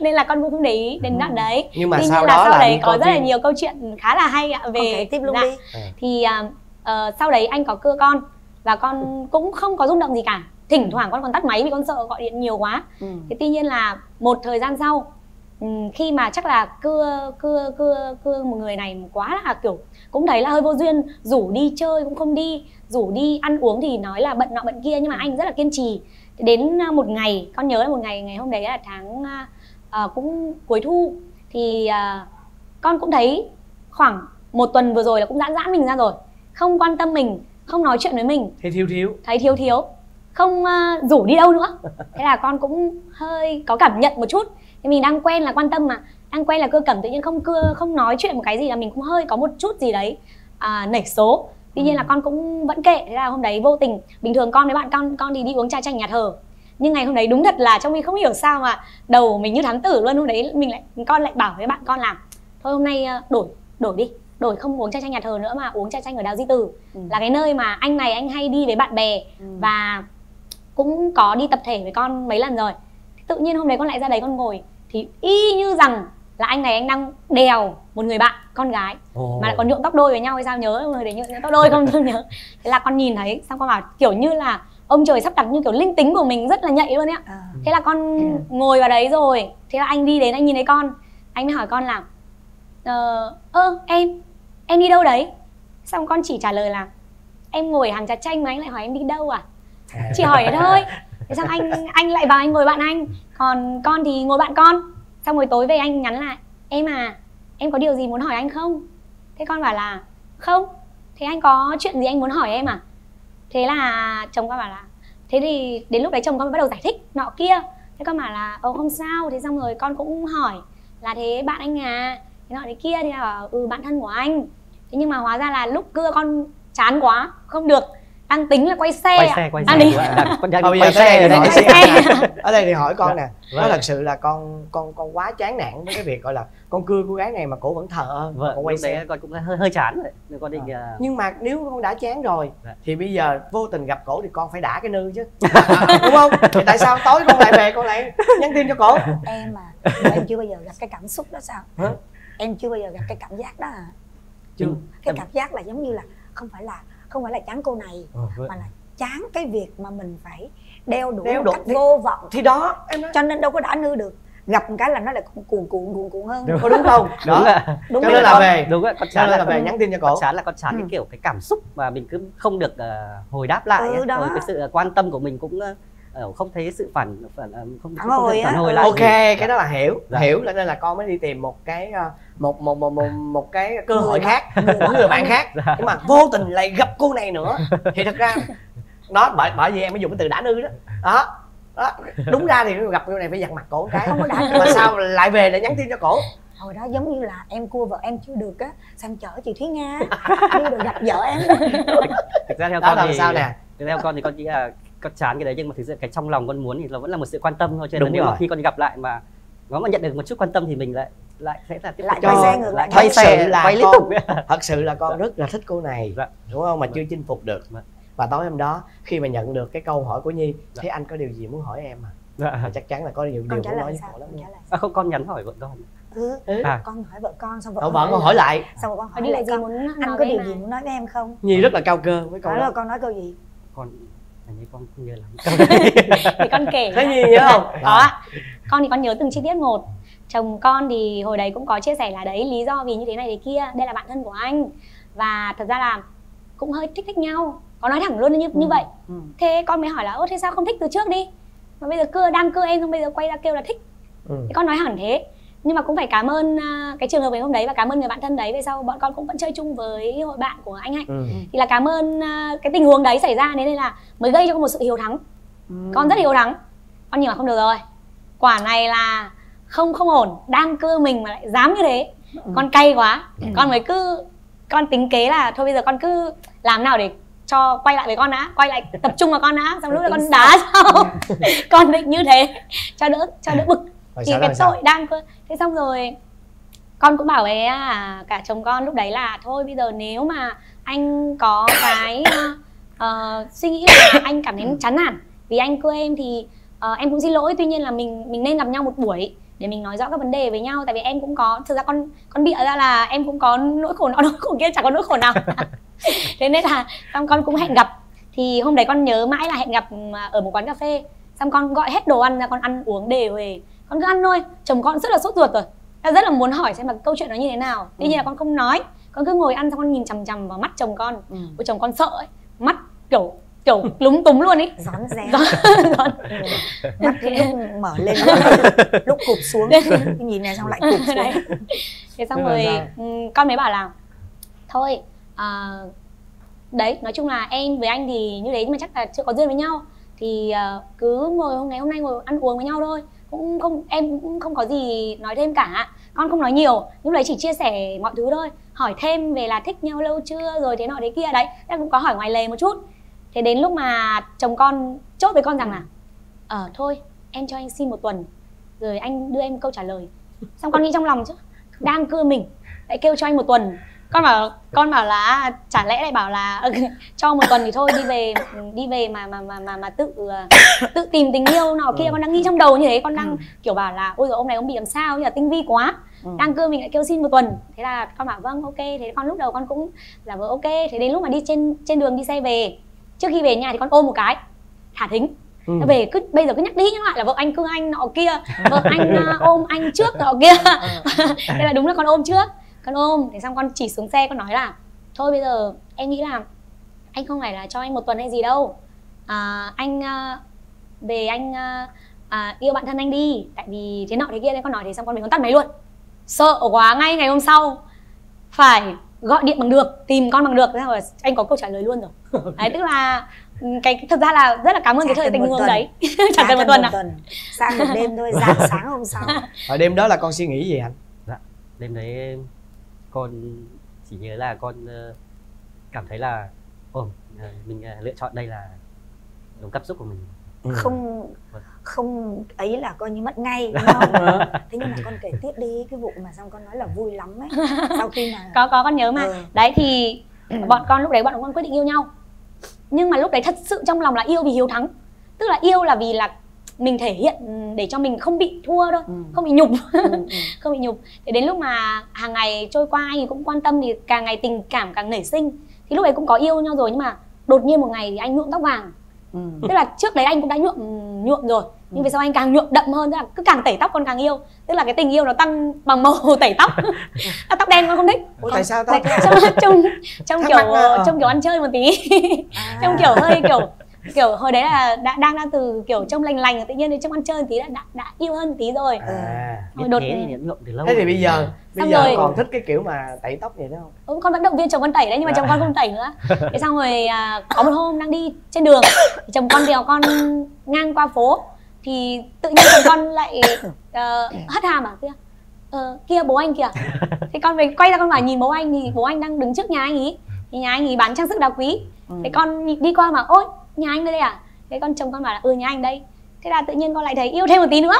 nên là con cũng không để ý đến đoạn đấy. Nhưng mà sau đấy có rất là nhiều câu chuyện khá là hay ạ. Về tiếp luôn đi thì sau đấy anh có cưa con và con cũng không có rung động gì cả. Thỉnh thoảng con còn tắt máy vì con sợ gọi điện nhiều quá. Thế tuy nhiên là một thời gian sau, khi mà chắc là cưa một người này quá là kiểu cũng thấy là hơi vô duyên, rủ đi chơi cũng không đi, rủ đi ăn uống thì nói là bận nọ bận kia, nhưng mà anh rất là kiên trì. Đến một ngày, con nhớ là một ngày hôm đấy là tháng cũng cuối thu, thì con cũng thấy khoảng một tuần vừa rồi là cũng giãn mình ra rồi, không quan tâm mình, không nói chuyện với mình, thấy thiếu thiếu không rủ đi đâu nữa. Thế là con cũng hơi có cảm nhận một chút. Thì mình đang quen là quan tâm mà, đang quen là cưa cẩm, tự nhiên không nói chuyện một cái gì là mình cũng hơi có một chút gì đấy nảy số. Tuy nhiên là con cũng vẫn kệ. Thế là hôm đấy vô tình, bình thường con với bạn con thì đi uống trà chanh nhà thờ, nhưng ngày hôm đấy đúng thật là trong khi không hiểu sao mà đầu mình như thám tử luôn. Hôm đấy con lại bảo với bạn con là thôi hôm nay đổi không uống trà chanh nhà thờ nữa mà uống trà chanh ở Đào Duy Từ, là cái nơi mà anh này anh hay đi với bạn bè và cũng có đi tập thể với con mấy lần rồi. Tự nhiên hôm đấy con lại ra đấy con ngồi thì y như rằng là anh này anh đang đèo một người bạn con gái mà lại còn nhuộm tóc đôi với nhau hay sao, nhớ người để nhuộm tóc đôi không nhớ. Thế là con nhìn thấy xong con bảo kiểu như là ông trời sắp đặt, như kiểu linh tính của mình rất là nhạy luôn ấy ạ. Thế là con ngồi vào đấy rồi, thế là anh đi đến anh nhìn thấy con, anh mới hỏi con là em đi đâu đấy? Xong con chỉ trả lời là em ngồi hàng trà chanh, mà anh lại hỏi em đi đâu à? Chị hỏi thế thôi. Thế xong anh lại vào anh ngồi bạn anh, còn con thì ngồi bạn con. Xong rồi tối về anh nhắn lại em à, em có điều gì muốn hỏi anh không? Thế con bảo là không. Thế anh có chuyện gì anh muốn hỏi em à? Thế là chồng con bảo là thế thì đến lúc đấy chồng con bắt đầu giải thích nọ kia. Thế con bảo là không sao. Thế xong rồi con cũng hỏi là thế bạn anh à, thế nọ thế kia. Thì bảo bạn thân của anh. Thế nhưng mà hóa ra là lúc cưa con chán quá không được, đang tính là quay xe, ở đây thì hỏi con nè, nó thật sự là con quá chán nản với cái việc gọi là con cưa cô gái này mà cổ vẫn thờ ơ, con quay xe con cũng hơi chán rồi, con định nhưng mà nếu con đã chán rồi thì bây giờ vô tình gặp cổ thì con phải đả cái nư chứ, đúng không? Thì tại sao tối con lại về con lại nhắn tin cho cổ? Em mà em chưa bao giờ gặp cái cảm xúc đó sao? Em chưa bao giờ gặp cái cảm giác đó à? Chưa. Cái cảm giác là giống như là không phải là chán cô này mà là chán cái việc mà mình phải đeo đuổi một cách vô vọng. Thì đó em nói. Cho nên đâu có đã nư được, gặp một cái là nó lại cuồn cuộn hơn, đúng, đúng không? Đúng là đúng, cho nên là về, đúng rồi, con chán là về nhắn tin cho cổ. Con chán là con chán cái kiểu cái cảm xúc mà mình cứ không được hồi đáp lại, rồi cái sự quan tâm của mình cũng không thấy sự phản hồi lại. Ok, cái đó là hiểu, cho nên là con mới đi tìm một cái cơ hội khác, một người bạn khác, nhưng mà vô tình lại gặp cô này nữa. Thì thật ra nó bởi vì em mới dùng cái từ đã nư đó. Đó đúng ra thì gặp cô này phải giặt mặt cổ cái, không có đã nư mà sao lại về để nhắn tin cho cổ. Hồi đó giống như là em cua vợ em chưa được á, sang chở chị Thúy Nga đi được gặp vợ em. Thực ra theo con thì sao nè, theo con thì con chỉ là con chán cái đấy, nhưng mà thực sự cái trong lòng con muốn thì nó vẫn là một sự quan tâm thôi, cho nên nếu mà khi con gặp lại mà nó mà nhận được một chút quan tâm thì mình lại sẽ là tiếp tục quay xe, quay liên tục. Thật sự là con rất là thích cô này, đúng không, mà chưa chinh phục được. Và tối hôm đó khi mà nhận được cái câu hỏi của Nhi, thế anh có điều gì muốn hỏi em à? Chắc chắn là có nhiều điều muốn nói với họ lắm. Không, con nhắn hỏi vợ con. Con hỏi vợ con xong vợ con hỏi lại, xong con hỏi lại anh có điều gì muốn nói với em không. Nhi rất là cao cơ với con đó. Con nói câu gì? Con không nhớ lắm. Thì con kể thế gì nhớ không? Có. Con thì con nhớ từng chi tiết một. Chồng con thì hồi đấy cũng có chia sẻ là đấy, lý do vì như thế này thế kia, đây là bạn thân của anh. Và thật ra là cũng hơi thích nhau. Con nói thẳng luôn như vậy. Thế con mới hỏi là ơ thế sao không thích từ trước đi, mà bây giờ đang cưa em xong bây giờ quay ra kêu là thích. Thì con nói hẳn thế. Nhưng mà cũng phải cảm ơn cái trường hợp ngày hôm đấy và cảm ơn người bạn thân đấy. Về sau bọn con cũng vẫn chơi chung với hội bạn của anh Hạnh. Thì là cảm ơn cái tình huống đấy xảy ra, nên là mới gây cho con một sự hiếu thắng. Con rất hiếu thắng. Con nhìn mà không được rồi, quả này là không ổn, đang cưa mình mà lại dám như thế. Con cay quá. Con mới con tính kế là thôi bây giờ con cứ làm nào để cho quay lại với con đã, quay lại tập trung vào con đã. Xong lúc là con đá sau. Con định như thế cho đỡ bực. Thì cái tội đang cơ. Thế xong rồi con cũng bảo ấy à, cả chồng con lúc đấy là thôi bây giờ nếu mà anh có cái suy nghĩ là anh cảm thấy chán nản vì anh cưa em thì em cũng xin lỗi, tuy nhiên là mình nên gặp nhau một buổi để mình nói rõ các vấn đề với nhau. Tại vì em cũng có, thực ra con bịa ra là em cũng có nỗi khổ nọ nỗi khổ kia, chẳng có nỗi khổ nào. Thế nên là xong con cũng hẹn gặp. Thì hôm đấy con nhớ mãi là hẹn gặp ở một quán cà phê. Xong con gọi hết đồ ăn ra, con ăn uống để về, con cứ ăn thôi. Chồng con rất là sốt ruột rồi, em rất là muốn hỏi xem là câu chuyện nó như thế nào. Tuy nhiên là con không nói, con cứ ngồi ăn xong con nhìn chằm chằm vào mắt chồng con. Ôi chồng con sợ ấy, mắt kiểu lúng túng luôn ấy, rón rén. Mắt cứ lúc mở lên lúc cụp xuống, nhìn này xong lại cụp xuống. Thế xong rồi con mới bảo là thôi đấy, nói chung là em với anh thì như thế nhưng mà chắc là chưa có duyên với nhau. Thì cứ ngày hôm nay ngồi ăn uống với nhau thôi, em cũng không có gì nói thêm cả. Con không nói nhiều, lúc đấy chỉ chia sẻ mọi thứ thôi, hỏi thêm về là thích nhau lâu chưa rồi thế nọ thế kia đấy, em cũng có hỏi ngoài lề một chút. Thế đến lúc mà chồng con chốt với con rằng là thôi em cho anh xin một tuần rồi anh đưa em câu trả lời. Xong con nghĩ trong lòng chứ đang cưa mình lại kêu cho anh một tuần, con bảo là chả lẽ lại bảo là cho một tuần thì thôi đi về mà tự tìm tình yêu nọ kia. Con đang nghĩ trong đầu như thế, con đang kiểu bảo là ôi giời ông này ông bị làm sao, như là tinh vi quá, đang cưa mình lại kêu xin một tuần. Thế là con bảo vâng ok. Thế con lúc đầu con cũng giả vờ ok. Thế đến lúc mà đi trên đường đi xe về, trước khi về nhà thì con ôm một cái thả thính. Về cứ bây giờ cứ nhắc lại là vợ anh cưa anh nọ kia, vợ anh ôm anh trước nọ kia. Thế là đúng là con ôm trước. Con ôm, thế xong con chỉ xuống xe con nói là thôi bây giờ em nghĩ là anh không phải là cho anh một tuần hay gì đâu, anh về anh yêu bạn thân anh đi, tại vì thế nọ thế kia. Nên con nói thế xong con mình con tắt máy luôn. Sợ quá, ngay ngày hôm sau phải gọi điện bằng được, tìm con bằng được, thế rồi anh có câu trả lời luôn rồi. Đấy, tức là cái thật ra là rất là cảm ơn cái thời tình huống đấy. Chẳng cần một tuần, sang một đêm thôi, rạng sáng hôm sau. Ở đêm đó là con suy nghĩ gì anh? Đêm đấy con chỉ nhớ là con cảm thấy là Mình lựa chọn đây là đồng cảm xúc của mình. Không ấy là coi như mất ngay đúng không? Thế nhưng mà con kể tiếp đi cái vụ mà xong con nói là vui lắm ấy. Sau khi mà có con nhớ mà. Đấy thì bọn con lúc đấy bọn con quyết định yêu nhau. Nhưng mà lúc đấy thật sự trong lòng là yêu vì hiếu thắng. Tức là yêu là vì là mình thể hiện để cho mình không bị thua thôi, không bị nhục. Không bị nhục. Thế đến lúc mà hàng ngày trôi qua anh cũng quan tâm thì càng ngày tình cảm càng nảy sinh. Thì lúc ấy cũng có yêu nhau rồi nhưng mà đột nhiên một ngày thì anh nhuộm tóc vàng. Tức là trước đấy anh cũng đã nhuộm rồi nhưng về sau anh càng nhuộm đậm hơn, tức là cứ càng tẩy tóc con càng yêu, tức là cái tình yêu nó tăng bằng màu tẩy tóc. Tóc đen con không thích. Ủa, tại sao tóc trong kiểu trong kiểu ăn chơi một tí, trong kiểu hơi kiểu hồi đấy là đang từ kiểu trông lành lành tự nhiên đến trong ăn chơi một tí đã yêu hơn một tí rồi. Biết đột nhiên nhuộm từ lâu. Thế thì bây giờ còn thích cái kiểu mà tẩy tóc vậy đó không? Con vẫn động viên chồng con tẩy đấy nhưng mà chồng con không tẩy nữa. Thế xong rồi có một hôm đang đi trên đường chồng con đèo con ngang qua phố thì tự nhiên chồng con lại hất hàm kia bố anh kìa. Thế con về quay ra con bảo nhìn bố anh thì bố anh đang đứng trước nhà anh ý. Thì nhà anh ý bán trang sức đá quý. Thế con đi qua mà ôi nhà anh đây à? Thế con chồng con bảo là nhà anh đây. Thế là tự nhiên con lại thấy yêu thêm một tí nữa.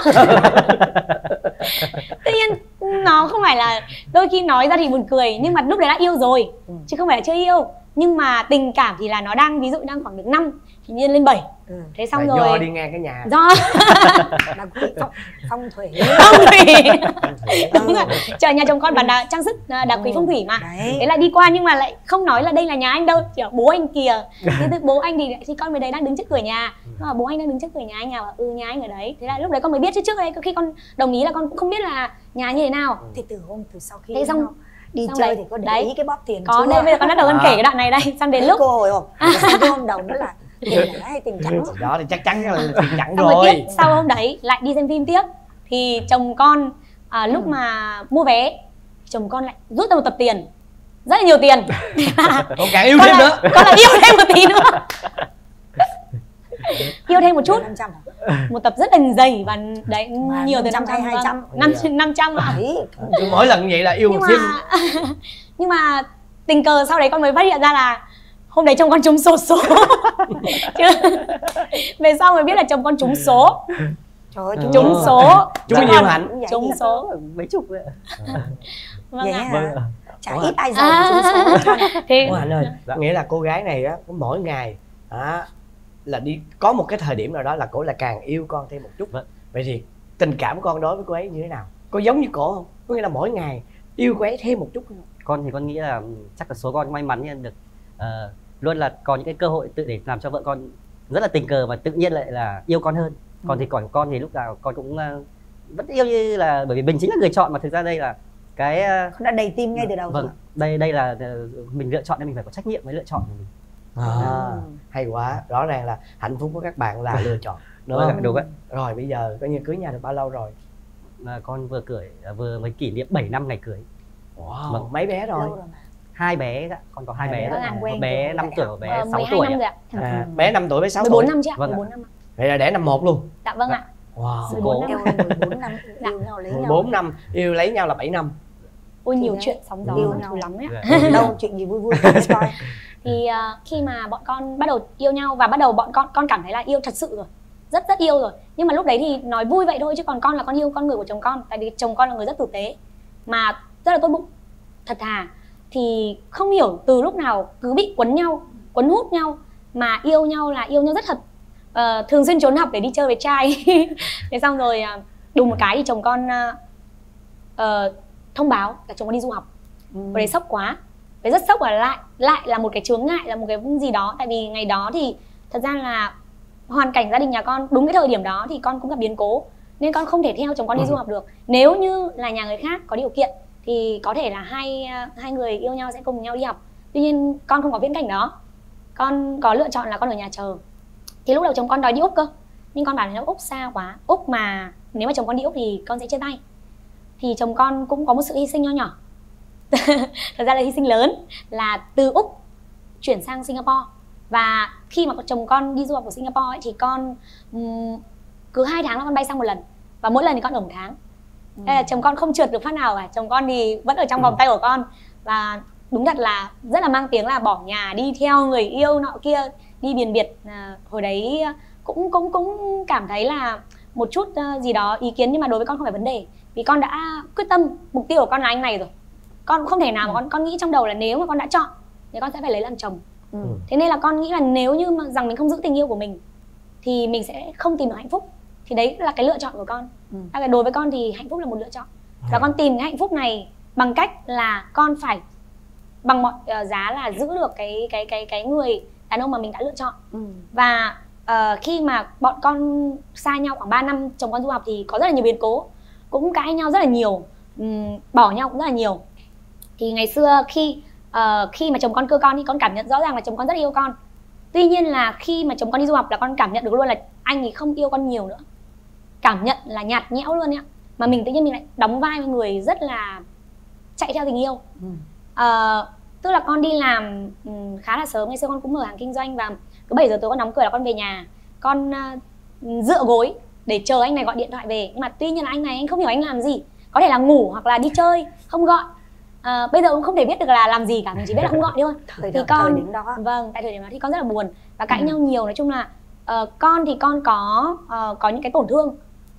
Tự nhiên nó không phải là, đôi khi nói ra thì buồn cười nhưng mà lúc đấy đã yêu rồi chứ không phải là chưa yêu. Nhưng mà tình cảm thì là nó đang, ví dụ đang khoảng được 5 thì nhiên lên 7. Thế xong rồi do đi ngang cái nhà do là phong thủy. Đúng rồi, chờ nhà chồng con bán trang sức đá quý phong thủy mà. Thế là đi qua nhưng mà lại không nói là đây là nhà anh đâu, chỉ là bố anh kìa. Thế bố anh thì con mới đấy đang đứng trước cửa nhà. Mà bố anh đang đứng trước cửa nhà anh nào, nhà anh ở đấy. Thế là lúc đấy con mới biết chứ trước đây khi con đồng ý là con cũng không biết là nhà như thế nào. Thì từ sau khi thế xong đi xong chơi đấy, thì có để ý cái bóp tiền có chưa? Đây bây giờ con bắt đầu con kể cái đoạn này đây, xong đến lúc cô hồi không? Cái hôm đầu đó là tiền lãi hay tiền chẵn? Đó thì chắc chắn là tiền chẵn rồi. Tiếp, sau hôm đấy lại đi xem phim tiếp thì chồng con lúc mà mua vé chồng con lại rút ra một tập tiền rất là nhiều tiền. Con càng yêu thêm nữa. Con lại yêu thêm một tí nữa. Yêu thêm một chút. 500 à? Một tập rất là dày và đấy mà nhiều từ 500 hay 200. 500 ạ. Mỗi lần như vậy là yêu một phim. Nhưng mà tình cờ sau đấy con mới phát hiện ra là hôm đấy chồng con trúng số. Chứ về sau mới biết là chồng con trúng số. Trời ơi, trúng số. Trúng nhiều hẳn. Trúng số mấy chục vậy. Vâng ạ. Chả ít ai giàu trúng số. Cô Hạnh ơi, nghĩa là cô gái này á mỗi ngày là đi có một cái thời điểm nào đó là cổ là càng yêu con thêm một chút. Vậy thì tình cảm của con đối với cô ấy như thế nào? Có giống như cổ không? Có nghĩa là mỗi ngày yêu cô ấy thêm một chút không? Con thì con nghĩ là chắc là số con may mắn nên được luôn là có những cái cơ hội tự để làm cho vợ con rất là tình cờ và tự nhiên lại là yêu con hơn. Còn con thì lúc nào con cũng vẫn yêu như là, bởi vì mình chính là người chọn mà. Thực ra đây là cái con đã đầy tim ngay từ đầu. Đây là mình lựa chọn nên mình phải có trách nhiệm với lựa chọn của mình. Hay quá, rõ ràng là hạnh phúc của các bạn là lựa chọn đúng không? Đúng đấy. Rồi bây giờ coi như cưới nhau được bao lâu rồi? Con vừa mới kỷ niệm 7 năm ngày cưới. Wow, mấy bé rồi? 2 bé ạ, con có 2 bé rồi. Một bé 5 tuổi, một bé 6 tuổi. Bé 5 tuổi với 6 tuổi. 14 năm chứ ạ? 14 năm. Vậy là đẻ năm 1 luôn. Dạ vâng ạ. Wow, 14 năm yêu nhau lấy nhau. 14 năm yêu lấy nhau là 7 năm. Ôi nhiều chuyện sóng gió lắm đấy. Đâu chuyện gì vui vui coi. Thì khi mà bọn con bắt đầu yêu nhau và bắt đầu con cảm thấy là yêu thật sự rồi, rất yêu rồi. Nhưng mà lúc đấy thì nói vui vậy thôi chứ còn con là con yêu con người của chồng con. Tại vì chồng con là người rất tử tế mà rất là tốt bụng, thật thà. Thì không hiểu từ lúc nào cứ bị quấn nhau, quấn hút nhau mà yêu nhau là yêu nhau rất thật. Thường xuyên trốn học để đi chơi với trai. Thế xong rồi đùng một cái thì chồng con thông báo là chồng con đi du học. Và đấy sốc quá. Với rất sốc và lại là một cái chướng ngại, là một cái gì đó. Tại vì ngày đó thì thật ra là hoàn cảnh gia đình nhà con đúng cái thời điểm đó thì con cũng gặp biến cố nên con không thể theo chồng con đi du học được. Nếu như là nhà người khác có điều kiện thì có thể là hai người yêu nhau sẽ cùng nhau đi học. Tuy nhiên con không có viễn cảnh đó. Con có lựa chọn là con ở nhà chờ. Thì lúc đầu chồng con đòi đi Úc cơ, nhưng con bảo là Úc xa quá, Úc mà nếu mà chồng con đi Úc thì con sẽ chia tay. Thì chồng con cũng có một sự hy sinh nho nhỏ. Thật ra là hy sinh lớn là từ Úc chuyển sang Singapore. Và khi mà chồng con đi du học ở Singapore ấy, thì con cứ 2 tháng là con bay sang một lần và mỗi lần thì con ở 1 tháng. Chồng con không trượt được phát nào cả, chồng con thì vẫn ở trong vòng tay của con. Và đúng thật là rất là mang tiếng là bỏ nhà đi theo người yêu nọ kia, đi biển biệt. Hồi đấy cũng cảm thấy là một chút gì đó ý kiến, nhưng mà đối với con không phải vấn đề, vì con đã quyết tâm mục tiêu của con là anh này rồi. Con cũng không thể nào mà con nghĩ trong đầu là nếu mà con đã chọn thì con sẽ phải lấy làm chồng. Thế nên là con nghĩ là nếu như mà rằng mình không giữ tình yêu của mình thì mình sẽ không tìm được hạnh phúc. Thì đấy là cái lựa chọn của con. Đối với con thì hạnh phúc là một lựa chọn. Và con tìm cái hạnh phúc này bằng cách là con phải bằng mọi giá là giữ được cái người đàn ông mà mình đã lựa chọn. Và khi mà bọn con xa nhau khoảng 3 năm chồng con du học thì có rất là nhiều biến cố, cũng cãi nhau rất là nhiều, bỏ nhau cũng rất là nhiều. Thì ngày xưa khi mà chồng con cưa con thì con cảm nhận rõ ràng là chồng con rất yêu con. Tuy nhiên là khi mà chồng con đi du học là con cảm nhận được luôn là anh ấy không yêu con nhiều nữa, cảm nhận là nhạt nhẽo luôn ạ. Mà mình tự nhiên mình lại đóng vai người rất là chạy theo tình yêu. Tức là con đi làm khá là sớm, ngày xưa con cũng mở hàng kinh doanh, và cứ 7 giờ tối con đóng cửa là con về nhà. Con dựa gối để chờ anh này gọi điện thoại về. Nhưng mà tuy nhiên là anh này, anh không hiểu anh làm gì, có thể là ngủ hoặc là đi chơi, không gọi. Bây giờ cũng không thể biết được là làm gì cả, mình chỉ biết là không gọi thôi. Thì con đó. Vâng, tại thời điểm đó thì con rất là buồn và cãi nhau nhiều. Nói chung là con thì con có những cái tổn thương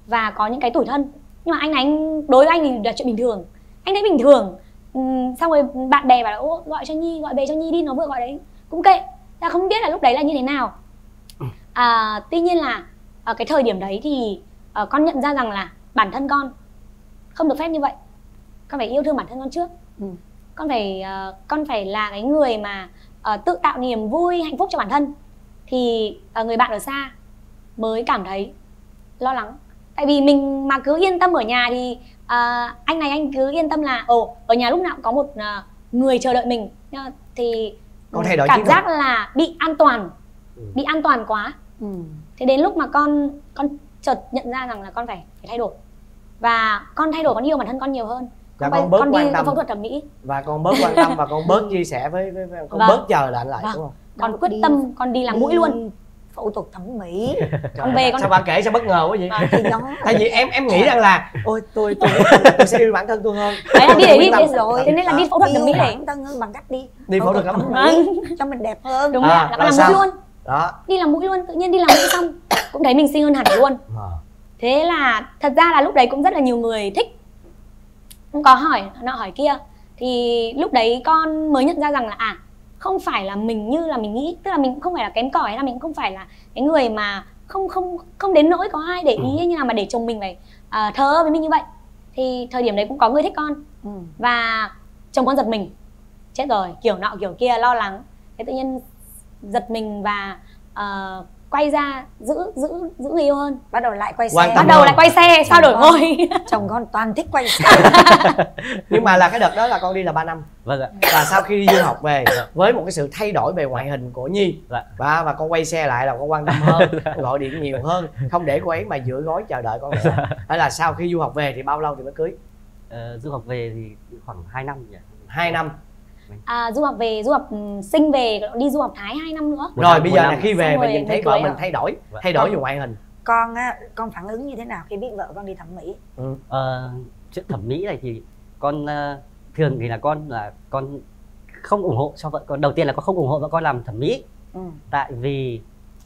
và có những cái tủi thân, nhưng mà anh này, anh đối với anh thì là chuyện bình thường, anh thấy bình thường. Xong rồi bạn bè bảo là ô, gọi cho Nhi, gọi về cho Nhi đi, nó vừa gọi đấy, cũng kệ. Ta không biết là lúc đấy là như thế nào. Tuy nhiên là ở cái thời điểm đấy thì con nhận ra rằng là bản thân con không được phép như vậy. Con phải yêu thương bản thân con trước. Con phải là cái người mà tự tạo niềm vui, hạnh phúc cho bản thân. Thì người bạn ở xa mới cảm thấy lo lắng. Tại vì mình mà cứ yên tâm ở nhà thì anh này anh cứ yên tâm là ở nhà lúc nào cũng có một người chờ đợi mình. Thì có thể cảm giác là bị an toàn, bị an toàn quá. Thế đến lúc mà con chợt nhận ra rằng là con phải thay đổi. Và con thay đổi, con yêu bản thân con nhiều hơn. Và con đi phẫu thuật thẩm mỹ. Và con bớt quan tâm và con bớt chia sẻ với con bớt chờ lại anh lại, đúng không? Con quyết tâm, con đi làm mũi luôn, phẫu thuật thẩm mỹ. Con về con sao bà kể sao bất ngờ quá vậy? Tại vì em nghĩ rằng là ôi tôi sẽ yêu bản thân tôi hơn. Đấy là đi rồi. Thế nên là đi phẫu thuật thẩm mỹ để bản thân hơn bằng cách đi phẫu thuật thẩm mỹ cho mình đẹp hơn. Đúng là con làm mũi luôn. Đó. Đi làm mũi luôn, tự nhiên đi làm mũi xong cũng thấy mình xinh hơn hẳn luôn. Thế là thật ra là lúc đấy cũng rất là nhiều người thích, cũng có hỏi nọ hỏi kia. Thì lúc đấy con mới nhận ra rằng là không phải là mình như là mình nghĩ. Tức là mình cũng không phải là kém cỏi, hay là mình cũng không phải là cái người mà không đến nỗi có ai để ý như là mà để chồng mình phải thờ ơ với mình như vậy. Thì thời điểm đấy cũng có người thích con. Và chồng con giật mình, chết rồi, kiểu nọ kiểu kia, lo lắng. Thế tự nhiên giật mình và quay ra giữ người yêu hơn, bắt đầu lại quay xe, sau đổi ngôi. Chồng con toàn thích quay xe. Nhưng mà là cái đợt đó là con đi là 3 năm. Vâng ạ. Và sau khi đi du học về với một cái sự thay đổi về ngoại hình của Nhi, và con quay xe lại là con quan tâm hơn, con gọi điện nhiều hơn, không để cô ấy mà dựa gối chờ đợi con nữa. Hay là sau khi du học về thì bao lâu thì mới cưới? Du học về thì khoảng 2 năm nhỉ. 2 năm. Du học sinh về, đi du học Thái 2 năm nữa. Rồi bây giờ là khi về mình nhìn thấy vợ mình thay đổi về ngoại hình. Con phản ứng như thế nào khi biết vợ con đi thẩm mỹ? Chuyện thẩm mỹ này thì con thường thì là con không ủng hộ cho vợ con. Đầu tiên là con không ủng hộ vợ con làm thẩm mỹ. Tại vì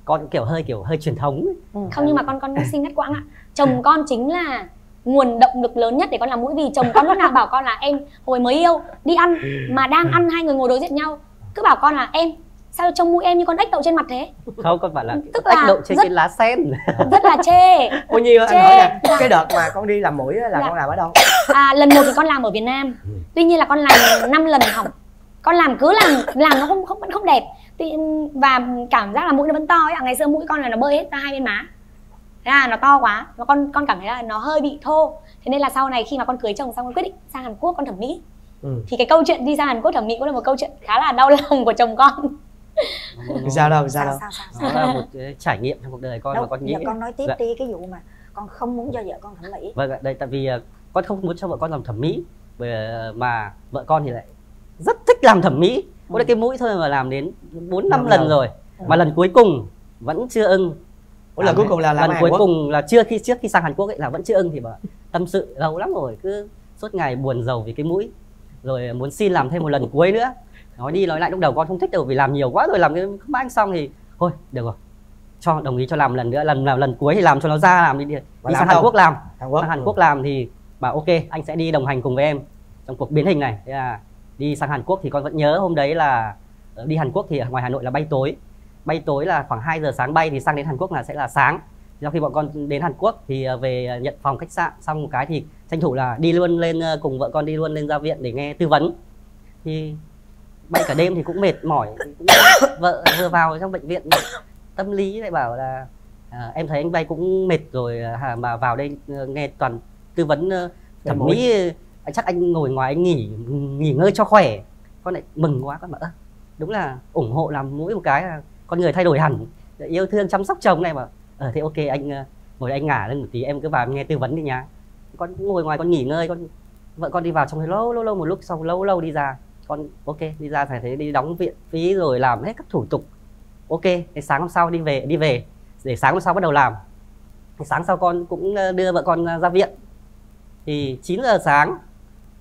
con kiểu hơi truyền thống. Không, nhưng mà con xin ngắt quãng ạ. Chồng con chính là nguồn động lực lớn nhất để con làm mũi, vì chồng con lúc nào bảo con là em hồi mới yêu đi ăn mà đang ăn hai người ngồi đối diện nhau, cứ bảo con là em sao trông mũi em như con ếch đậu trên mặt thế. Không, con bảo là tức ếch đậu trên cái lá sen, rất là chê. Ôi Nhi ơi, anh hỏi nè, cái đợt mà con đi làm mũi là con làm ở đâu? Lần một thì con làm ở Việt Nam, tuy nhiên là con làm 5 lần hỏng. Con làm nó vẫn không đẹp, và cảm giác là mũi nó vẫn to ấy. Ngày xưa mũi con là nó bơi hết ra hai bên má, nó to quá, và con cảm thấy là nó hơi bị thô. Thế nên là sau này khi mà con cưới chồng xong, con quyết định sang Hàn Quốc con thẩm mỹ. Thì cái câu chuyện đi sang Hàn Quốc thẩm mỹ cũng là một câu chuyện khá là đau lòng của chồng con. Sao đó là một trải nghiệm trong cuộc đời con. Đâu, mà con nghĩ con nói tiếp đi cái vụ mà con không muốn cho vợ con thẩm mỹ. Vâng ạ, đây tại vì con không muốn cho vợ con làm thẩm mỹ, mà vợ con thì lại rất thích làm thẩm mỹ. Có cái mũi thôi mà làm đến 4-5 lần rồi, mà lần cuối cùng vẫn chưa ưng. Lần cuối cùng là trước khi sang Hàn Quốc ấy là vẫn chưa ưng, thì bà tâm sự lâu lắm rồi, cứ suốt ngày buồn rầu vì cái mũi. rồi muốn xin làm thêm một lần cuối nữa. Nói đi nói lại lúc đầu con không thích đâu vì làm nhiều quá rồi, làm cái mãi anh xong thì thôi được rồi, cho đồng ý cho làm lần nữa, lần cuối thì làm cho nó ra, làm đi sang Hàn Quốc làm. Hàn Quốc làm thì bảo ok anh sẽ đi đồng hành cùng với em trong cuộc biến hình này. Thế là đi sang Hàn Quốc thì con vẫn nhớ hôm đấy là đi Hàn Quốc thì ở ngoài Hà Nội là bay tối, là khoảng 2 giờ sáng bay thì sang đến Hàn Quốc là sẽ là sáng. Sau khi bọn con đến Hàn Quốc thì về nhận phòng khách sạn xong một cái thì tranh thủ là đi luôn lên cùng vợ con đi luôn lên ra viện để nghe tư vấn. Thì bay cả đêm thì cũng mệt mỏi, cũng vợ vừa vào trong bệnh viện tâm lý lại bảo là em thấy anh bay cũng mệt rồi mà vào đây nghe toàn tư vấn thẩm mỹ, chắc anh ngồi ngoài anh nghỉ ngơi cho khỏe. Con lại mừng quá, con bảo đúng là ủng hộ làm mỗi một cái là con người thay đổi hẳn, yêu thương chăm sóc chồng này mà. Thế ok anh ngồi anh ngả lên một tí, em cứ vào nghe tư vấn đi nhá. Con ngồi ngoài con nghỉ ngơi, con vợ con đi vào trong lâu lâu một lúc sau lâu đi ra. Con ok đi ra phải thấy đi đóng viện phí rồi làm hết các thủ tục. Ok, thì sáng hôm sau đi về để sáng hôm sau bắt đầu làm. Thì sáng sau con cũng đưa vợ con ra viện. Thì 9 giờ sáng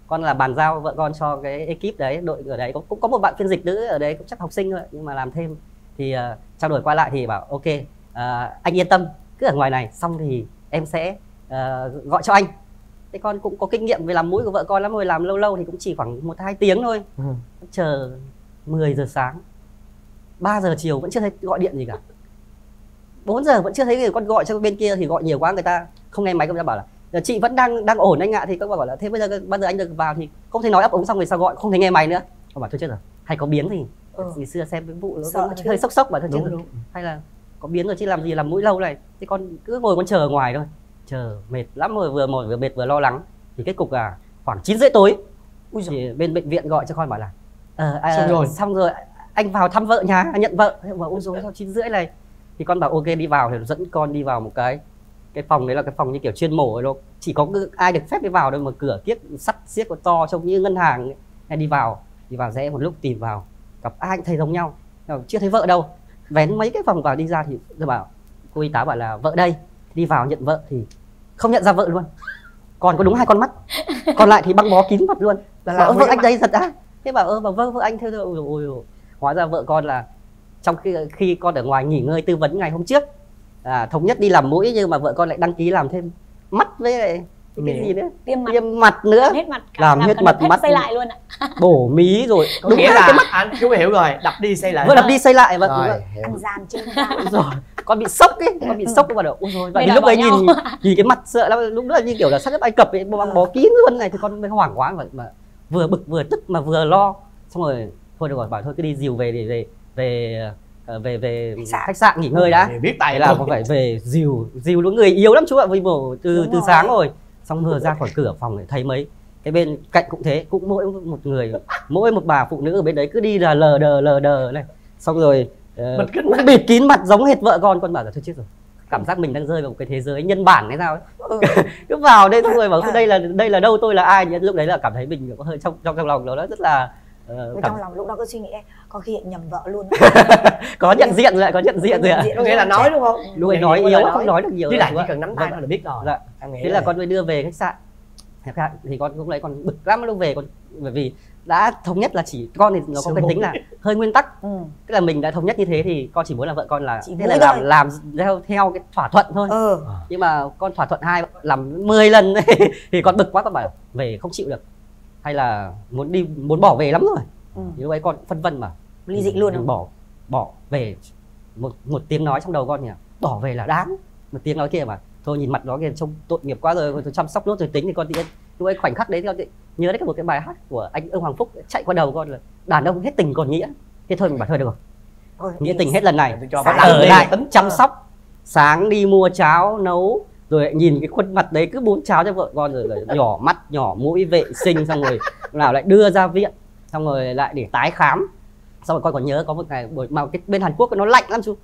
con là bàn giao vợ con cho cái ekip đấy, đội ở đấy cũng có một bạn phiên dịch nữ ở đấy, cũng chắc học sinh thôi nhưng mà làm thêm. Thì trao đổi qua lại thì bảo ok anh yên tâm, cứ ở ngoài này xong thì em sẽ gọi cho anh. Thế con cũng có kinh nghiệm về làm mũi của vợ con lắm rồi, làm lâu thì cũng chỉ khoảng 1-2 tiếng thôi. Chờ 10 giờ sáng, 3 giờ chiều vẫn chưa thấy gọi điện gì cả, 4 giờ vẫn chưa thấy gì. Con gọi cho bên kia thì gọi nhiều quá người ta không nghe máy, người ta bảo là chị vẫn đang ổn anh ạ. Thì các bạn bảo là thế bây giờ anh được vào thì không thấy nói ấp ống xong rồi sao gọi, không thấy nghe máy nữa. Con bảo thôi chết rồi, hay có biến thì ngày xưa xem cái vụ nó hơi sốc mà thôi chết rồi, hay là có biến rồi chứ làm gì làm mũi lâu này. Thế con cứ ngồi con chờ ở ngoài thôi, chờ mệt lắm rồi, vừa mệt vừa lo lắng. Thì kết cục là khoảng 9 rưỡi tối thì bên bệnh viện gọi cho con bảo là xong rồi anh vào thăm vợ nhà, nhận vợ. Thế mà ôi dồi, sao 9 rưỡi này. Thì con bảo ok đi vào, thì dẫn con đi vào một cái phòng đấy là cái phòng như kiểu chuyên mổ rồi, chỉ có ai được phép đi vào đâu, mà cửa kiếc sắt xiếc có to trông như ngân hàng. Hay đi vào rẽ một lúc tìm vào gặp ai thấy giống nhau, chưa thấy vợ đâu. Vén mấy cái phòng vào đi ra thì bảo cô y tá bảo là vợ đây. Đi vào nhận vợ thì không nhận ra vợ luôn, còn có đúng 2 con mắt, còn lại thì băng bó kín mặt luôn. Bảo vợ anh đây thật á? Thế bảo vâng vợ anh. Thế rồi ôi, hóa ra vợ con là trong khi con ở ngoài nghỉ ngơi tư vấn ngày hôm trước thống nhất đi làm mũi, nhưng mà vợ con lại đăng ký làm thêm mắt với lại cái gì nữa, tiêm mặt nữa, làm hết mặt xây lại luôn ạ. Bổ mí rồi, đúng nghĩa là anh chú hiểu rồi, đập đi xây lại, vậy ăn gian chứ rồi. Con bị sốc ấy, con bị sốc vào đầu. Ôi rồi, và lúc đấy nhìn cái mặt sợ lắm, lúc đó như kiểu là sắp xếp Ai Cập ấy, bó kín luôn này. Thì con mới hoảng quá, mà vừa bực vừa tức mà vừa lo. Xong rồi thôi được rồi, bảo thôi cứ đi dìu về để về khách sạn nghỉ ngơi đã. Biết tài là con phải về dìu luôn, người yếu lắm chú ạ, vì bổ từ sáng rồi. Xong vừa ra khỏi cửa phòng thấy mấy cái bên cạnh cũng thế, cũng mỗi một người, mỗi một bà phụ nữ ở bên đấy cứ đi là lờ đờ này. Xong rồi cũng bịt kín mặt giống hệt vợ con. Con bảo là thôi chết rồi, cảm giác mình đang rơi vào một cái thế giới nhân bản hay sao ấy. Cứ vào đây xong rồi bảo đây là đâu, tôi là ai. Lúc đấy là cảm thấy mình có hơi trong lòng nó rất là trong lòng lúc đó cứ suy nghĩ có khi nhận nhầm vợ luôn. có nhận diện rồi ạ. Có nghĩa là nói đúng không? Lúc ấy nói yếu không nói được nhiều. Với lại chỉ cần nắm tay là biết rồi. Dạ. Thế là con mới đưa về khách sạn. Thì con lúc đấy con bực lắm lúc về con, bởi vì đã thống nhất là chỉ con thì nó có cái tính là hơi nguyên tắc. Tức là mình đã thống nhất như thế thì con chỉ muốn là vợ con là thế là làm theo cái thỏa thuận thôi. Nhưng mà con thỏa thuận làm 10 lần thì con bực quá, con bảo về không chịu được. Hay là muốn bỏ về lắm rồi. Thì lúc ấy con phân vân mà ly dị luôn không? Bỏ về một tiếng nói trong đầu con nhỉ, bỏ về là đáng. Một tiếng nói kia mà thôi nhìn mặt nó kia trông tội nghiệp quá rồi, tôi chăm sóc nốt rồi tính. Thì con tự nhiên lúc ấy khoảnh khắc đấy con nhớ đấy, có một cái bài hát của anh Dương Hoàng Phúc chạy qua đầu con là đàn ông hết tình còn nghĩa. Thế thôi mình bảo thôi được rồi, nghĩa tình hết lần này ở lại chăm sóc, sáng đi mua cháo nấu, rồi nhìn cái khuôn mặt đấy cứ bún cháo cho vợ con, rồi nhỏ mắt nhỏ mũi vệ sinh, xong rồi nào lại đưa ra viện, xong rồi lại để tái khám. Xong rồi con còn nhớ có một ngày buổi mà cái bên Hàn Quốc nó lạnh lắm chú,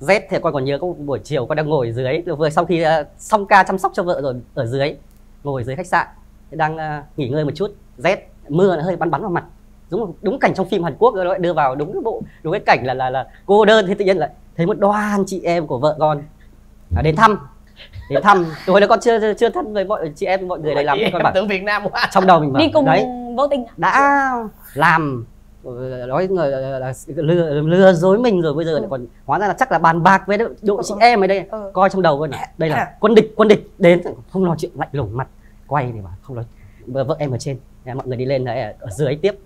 rét thì con còn nhớ có một buổi chiều con đang ngồi dưới, vừa sau khi xong ca chăm sóc cho vợ rồi, ở dưới ngồi dưới khách sạn đang nghỉ ngơi một chút, rét mưa hơi bắn vào mặt, đúng cảnh trong phim Hàn Quốc rồi, đưa vào đúng cái cảnh là cô đơn. Thì tự nhiên lại thấy một đoàn chị em của vợ con đến thăm. để thăm. Từ hồi đó con chưa thân với mọi chị em mọi người này lắm. Con bảo tưởng Việt Nam quá. Trong đầu mình bảo đi cùng đấy, vô tình đã làm nói người là lừa dối mình rồi, bây giờ lại còn hóa ra là chắc là bàn bạc với đội chị em ở đây. Coi trong đầu coi này, đây là quân địch đến, không lo chuyện lạnh lùng mặt quay để mà không nói. Vợ em ở trên, mọi người đi lên đấy, ở dưới tiếp.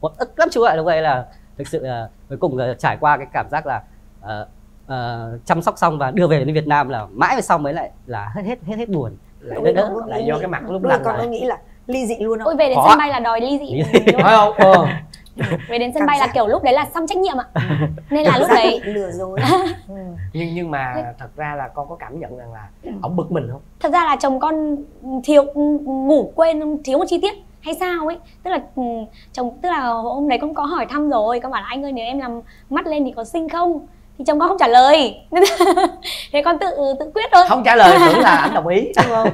Một ức lắm chú ạ. Lúc ấy là thực sự là cuối cùng là trải qua cái cảm giác là chăm sóc xong và đưa về đến Việt Nam là mãi về sau mới lại là hết buồn, lại đỡ là do cái mặt lúc nào. Con có nghĩ là ly dị luôn không? Ôi về đến sân bay là đòi ly dị luôn. Không? Về đến sân bay là kiểu lúc đấy là xong trách nhiệm ạ. Nên là lúc đấy lừa dối. Nhưng mà thật ra là con có cảm nhận rằng là ổng bực mình không? Thật ra là chồng con thiếu ngủ quên, thiếu một chi tiết hay sao ấy, tức là hôm đấy con có hỏi thăm rồi, con bảo là anh ơi nếu em làm mắt lên thì có xinh không, thì chồng con không trả lời. Thế con tự quyết thôi, không trả lời tưởng là ảnh đồng ý đúng không?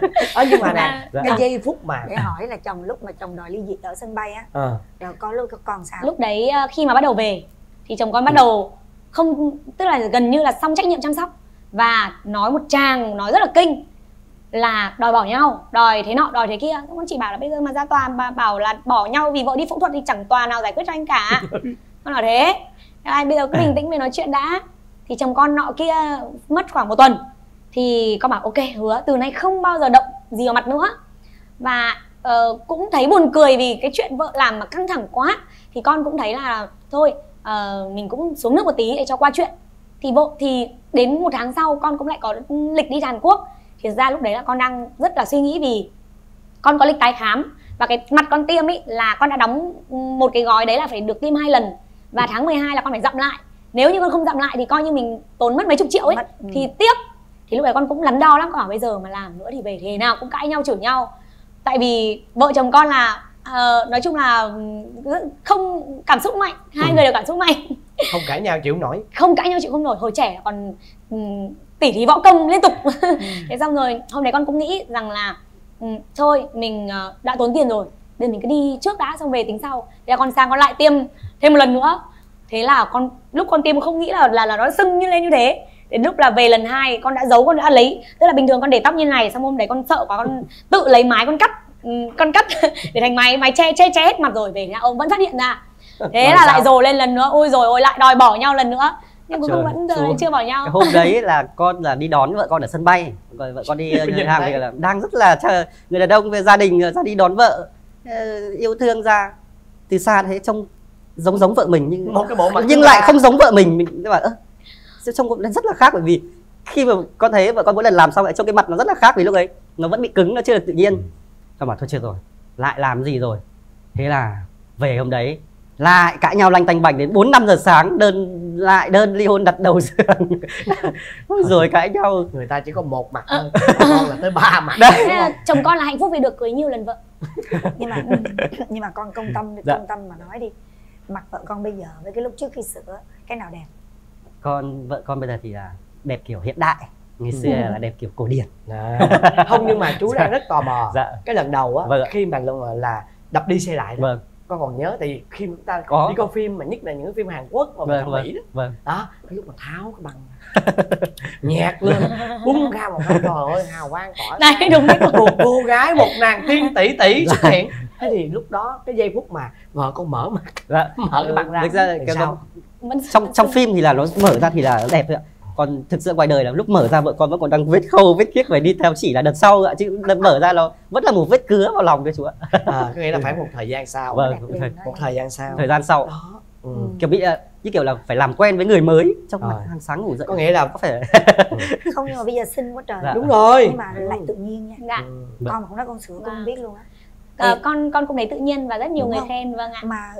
Nhưng mà nè, cái giây phút mà để hỏi là chồng, lúc mà chồng đòi ly dị ở sân bay á, rồi có lúc còn sao? Lúc đấy khi mà bắt đầu về thì chồng con bắt đầu không, tức là gần như là xong trách nhiệm chăm sóc và nói một tràng, nói rất là kinh, là đòi bỏ nhau, đòi thế nọ, đòi thế kia. Con chị bảo là bây giờ mà ra tòa bà bảo là bỏ nhau vì vợ đi phẫu thuật thì chẳng tòa nào giải quyết cho anh cả. Con nói thế, ai bây giờ cứ bình tĩnh về nói chuyện đã. Thì chồng con nọ kia mất khoảng một tuần thì con bảo ok, hứa từ nay không bao giờ động gì vào mặt nữa. Và cũng thấy buồn cười vì cái chuyện vợ làm mà căng thẳng quá, thì con cũng thấy là thôi mình cũng xuống nước một tí để cho qua chuyện. Thì đến một tháng sau con cũng lại có lịch đi Hàn Quốc. Thì ra lúc đấy là con đang rất là suy nghĩ vì con có lịch tái khám và cái mặt con tiêm ý là con đã đóng một cái gói đấy là phải được tiêm 2 lần và tháng 12 là con phải dặm lại. Nếu như con không dặm lại thì coi như mình tốn mất mấy chục triệu ấy, thì tiếc. Thì lúc đấy con cũng đắn đo lắm, con bảo bây giờ mà làm nữa thì về thế nào cũng cãi nhau chửi nhau. Tại vì vợ chồng con là nói chung là không cảm xúc mạnh, hai người đều cảm xúc mạnh. Không cãi nhau chịu nổi. Không cãi nhau chịu không nổi, hồi trẻ còn tỉ thí võ công liên tục. Thế xong rồi hôm đấy con cũng nghĩ rằng là thôi mình đã tốn tiền rồi, nên mình cứ đi trước đã xong về tính sau. Thế là con sang con lại tiêm thêm một lần nữa. Thế là con lúc con tiêm không nghĩ là nó sưng như lên như thế. Đến lúc là về lần 2 con đã giấu, con đã lấy, tức là bình thường con để tóc như này, xong hôm đấy con sợ quá con tự lấy máy con cắt để thành máy che hết mặt, rồi về nhà ông vẫn phát hiện ra. Thế là sao? Lại dồ lên lần nữa, ôi rồi ôi lại đòi bỏ nhau lần nữa. Nhưng cũng vẫn chưa bỏ nhau. Cái hôm đấy là con là đi đón vợ con ở sân bay, vợ con đi Hàn thì là đang rất là người đàn ông về gia đình ra đi đón vợ, yêu thương ra từ xa thấy trông giống vợ mình nhưng lại không giống vợ mình bảo trông cũng rất là khác, bởi vì khi mà con thấy vợ con mỗi lần làm xong lại trông cái mặt nó rất là khác, vì lúc ấy nó vẫn bị cứng, nó chưa được tự nhiên. Xong bảo thôi chết rồi, lại làm gì rồi. Thế là về hôm đấy lại cãi nhau lanh tanh bành đến 4-5 giờ sáng, đơn ly hôn đặt đầu giường. Rồi cãi nhau. Người ta chỉ có một mặt thôi, con là tới 3 mặt. Chồng con là hạnh phúc vì được cưới nhiều lần vợ. Nhưng mà con công tâm mà nói đi, mặt vợ con bây giờ với cái lúc trước khi sửa cái nào đẹp? Vợ con bây giờ thì là đẹp kiểu hiện đại, ngày xưa là đẹp kiểu cổ điển. Không, nhưng mà chú đang rất tò mò. Cái lần đầu á, khi mà đập đi xe lại, con còn nhớ, tại vì khi chúng ta đi coi phim mà nhất là những phim Hàn Quốc mà mình Mỹ đó, cái lúc mà tháo cái bằng nhạc lên búng ra một cái, trời ơi hào quang tỏa sáng, đúng đấy, một cô gái một nàng tiên tỷ xuất hiện. Thế thì lúc đó cái giây phút mà vợ con mở cái bằng ra thì sao? Trong phim thì là nó mở ra thì là đẹp ạ, còn thực sự ngoài đời là lúc mở ra vợ con vẫn còn đang vết khâu vết kiếc phải đi theo chỉ là đợt sau ạ, chứ mở ra nó vẫn là một vết cứa vào lòng đấy chú ạ. Có nghĩa là phải một thời gian sau. Vâng, một thời gian sau, thời gian sau đó. Kiểu bị như kiểu là phải làm quen với người mới trong hàng sáng ngủ dậy, có nghĩa là có phải không. Nhưng mà bây giờ xinh quá trời. Đúng rồi, nhưng mà lại tự nhiên nha. Con mà không nói con sửa con biết luôn á. Con cũng thấy tự nhiên và rất nhiều người khen. Vâng ạ. Mà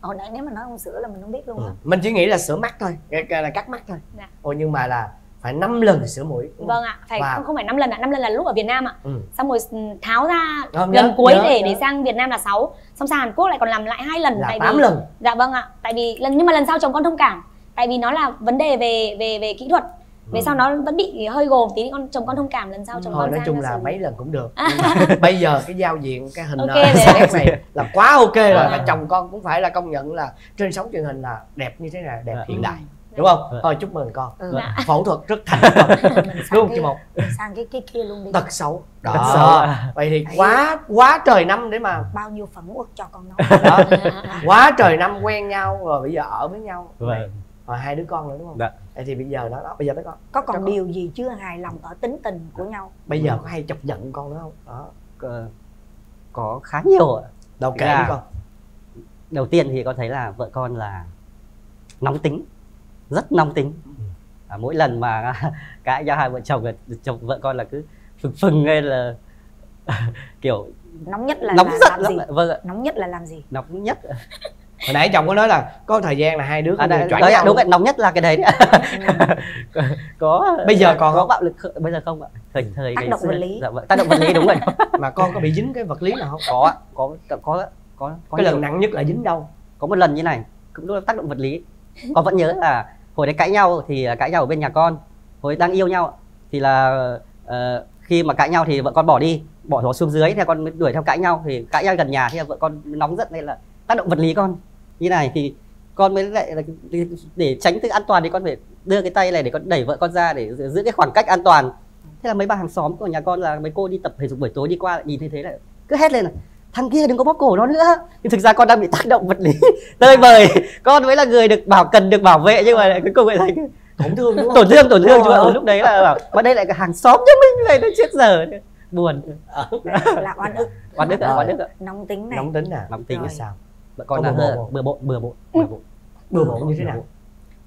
hồi nãy nếu mà nói không sửa là mình không biết luôn. Mình chỉ nghĩ là sửa mắt thôi, là cắt mắt thôi. Nhưng mà là phải 5 lần sửa mũi. Vâng ạ, không phải 5 lần ạ, 5 lần là lúc ở Việt Nam ạ. Xong rồi tháo ra lần cuối để sang Việt Nam là 6. Xong sang Hàn Quốc lại còn làm lại 2 lần là 8 lần. Dạ vâng ạ. Tại vì nhưng mà lần sau chồng con thông cảm. Tại vì nó là vấn đề về kỹ thuật. Về sau nó vẫn bị hơi gồm tí, chồng con thông cảm lần sau chồng con nói chung là mấy lần cũng được. Bây giờ cái giao diện, cái hình nét này là quá ok rồi. Và chồng con cũng phải là công nhận là trên sóng truyền hình là đẹp như thế này, đẹp hiện đại. đúng không? Thôi chúc mừng con. Phẫu thuật rất thành công đúng không chị Mộc? Sang cái kia luôn đi. Tật xấu đó. Tật xấu. Vậy thì quá trời năm để mà bao nhiêu phận uất cho con nói đó. Quá trời năm quen nhau rồi, bây giờ ở với nhau rồi, hai đứa con nữa đúng không? Vậy thì bây giờ đó, bây giờ đó con có còn điều gì chưa hài lòng ở tính tình của nhau? Bây giờ có hay chọc giận con nữa không? Có khá nhiều ạ. Đâu kể đi con. Đầu tiên thì con thấy là vợ con là nóng tính, rất nóng tính. Mỗi lần mà cãi nhau hai vợ chồng, vợ con là cứ phừng phừng hay là kiểu nóng nhất là làm gì? Nóng nhất là làm gì? Nóng nhất. Hồi nãy chồng có nói là có thời gian là hai đứa choảng nhau. Đúng rồi, nóng nhất là cái đấy. Có bây giờ còn có bạo lực bây giờ không ạ? Thời tác động vật lý. Tác động vật lý đúng rồi. Mà con có bị dính cái vật lý nào không? Có ạ, có cái lần nặng nhất là dính đâu? Có một lần như này, cũng là tác động vật lý. Con vẫn nhớ là hồi đấy cãi nhau thì cãi nhau ở bên nhà con. Hồi đang yêu nhau thì là khi mà cãi nhau thì vợ con bỏ đi, bỏ nó xuống dưới, thì con mới đuổi theo cãi nhau. Thì cãi nhau gần nhà thì vợ con nóng giận nên là tác động vật lý con như này, thì con mới lại là để tránh sự an toàn thì con phải đưa cái tay này để con đẩy vợ con ra để giữ cái khoảng cách an toàn. Thế là mấy bà hàng xóm của nhà con là mấy cô đi tập thể dục buổi tối đi qua lại nhìn thấy thế là cứ hét lên là thằng kia đừng có bóp cổ nó nữa. Nhưng thực ra con đang bị tác động vật lý tơi bời. Con mới là người cần được bảo vệ, nhưng mà lại cuối cùng lại thành tổn thương đúng không? Tổn thương chứ. Lúc đấy là bảo mà đây lại cái hàng xóm cho mình này, nó chết giờ buồn. Là oan ức. Nóng tính này. Nóng tính là sao? Con là bừa bộn như thế nào?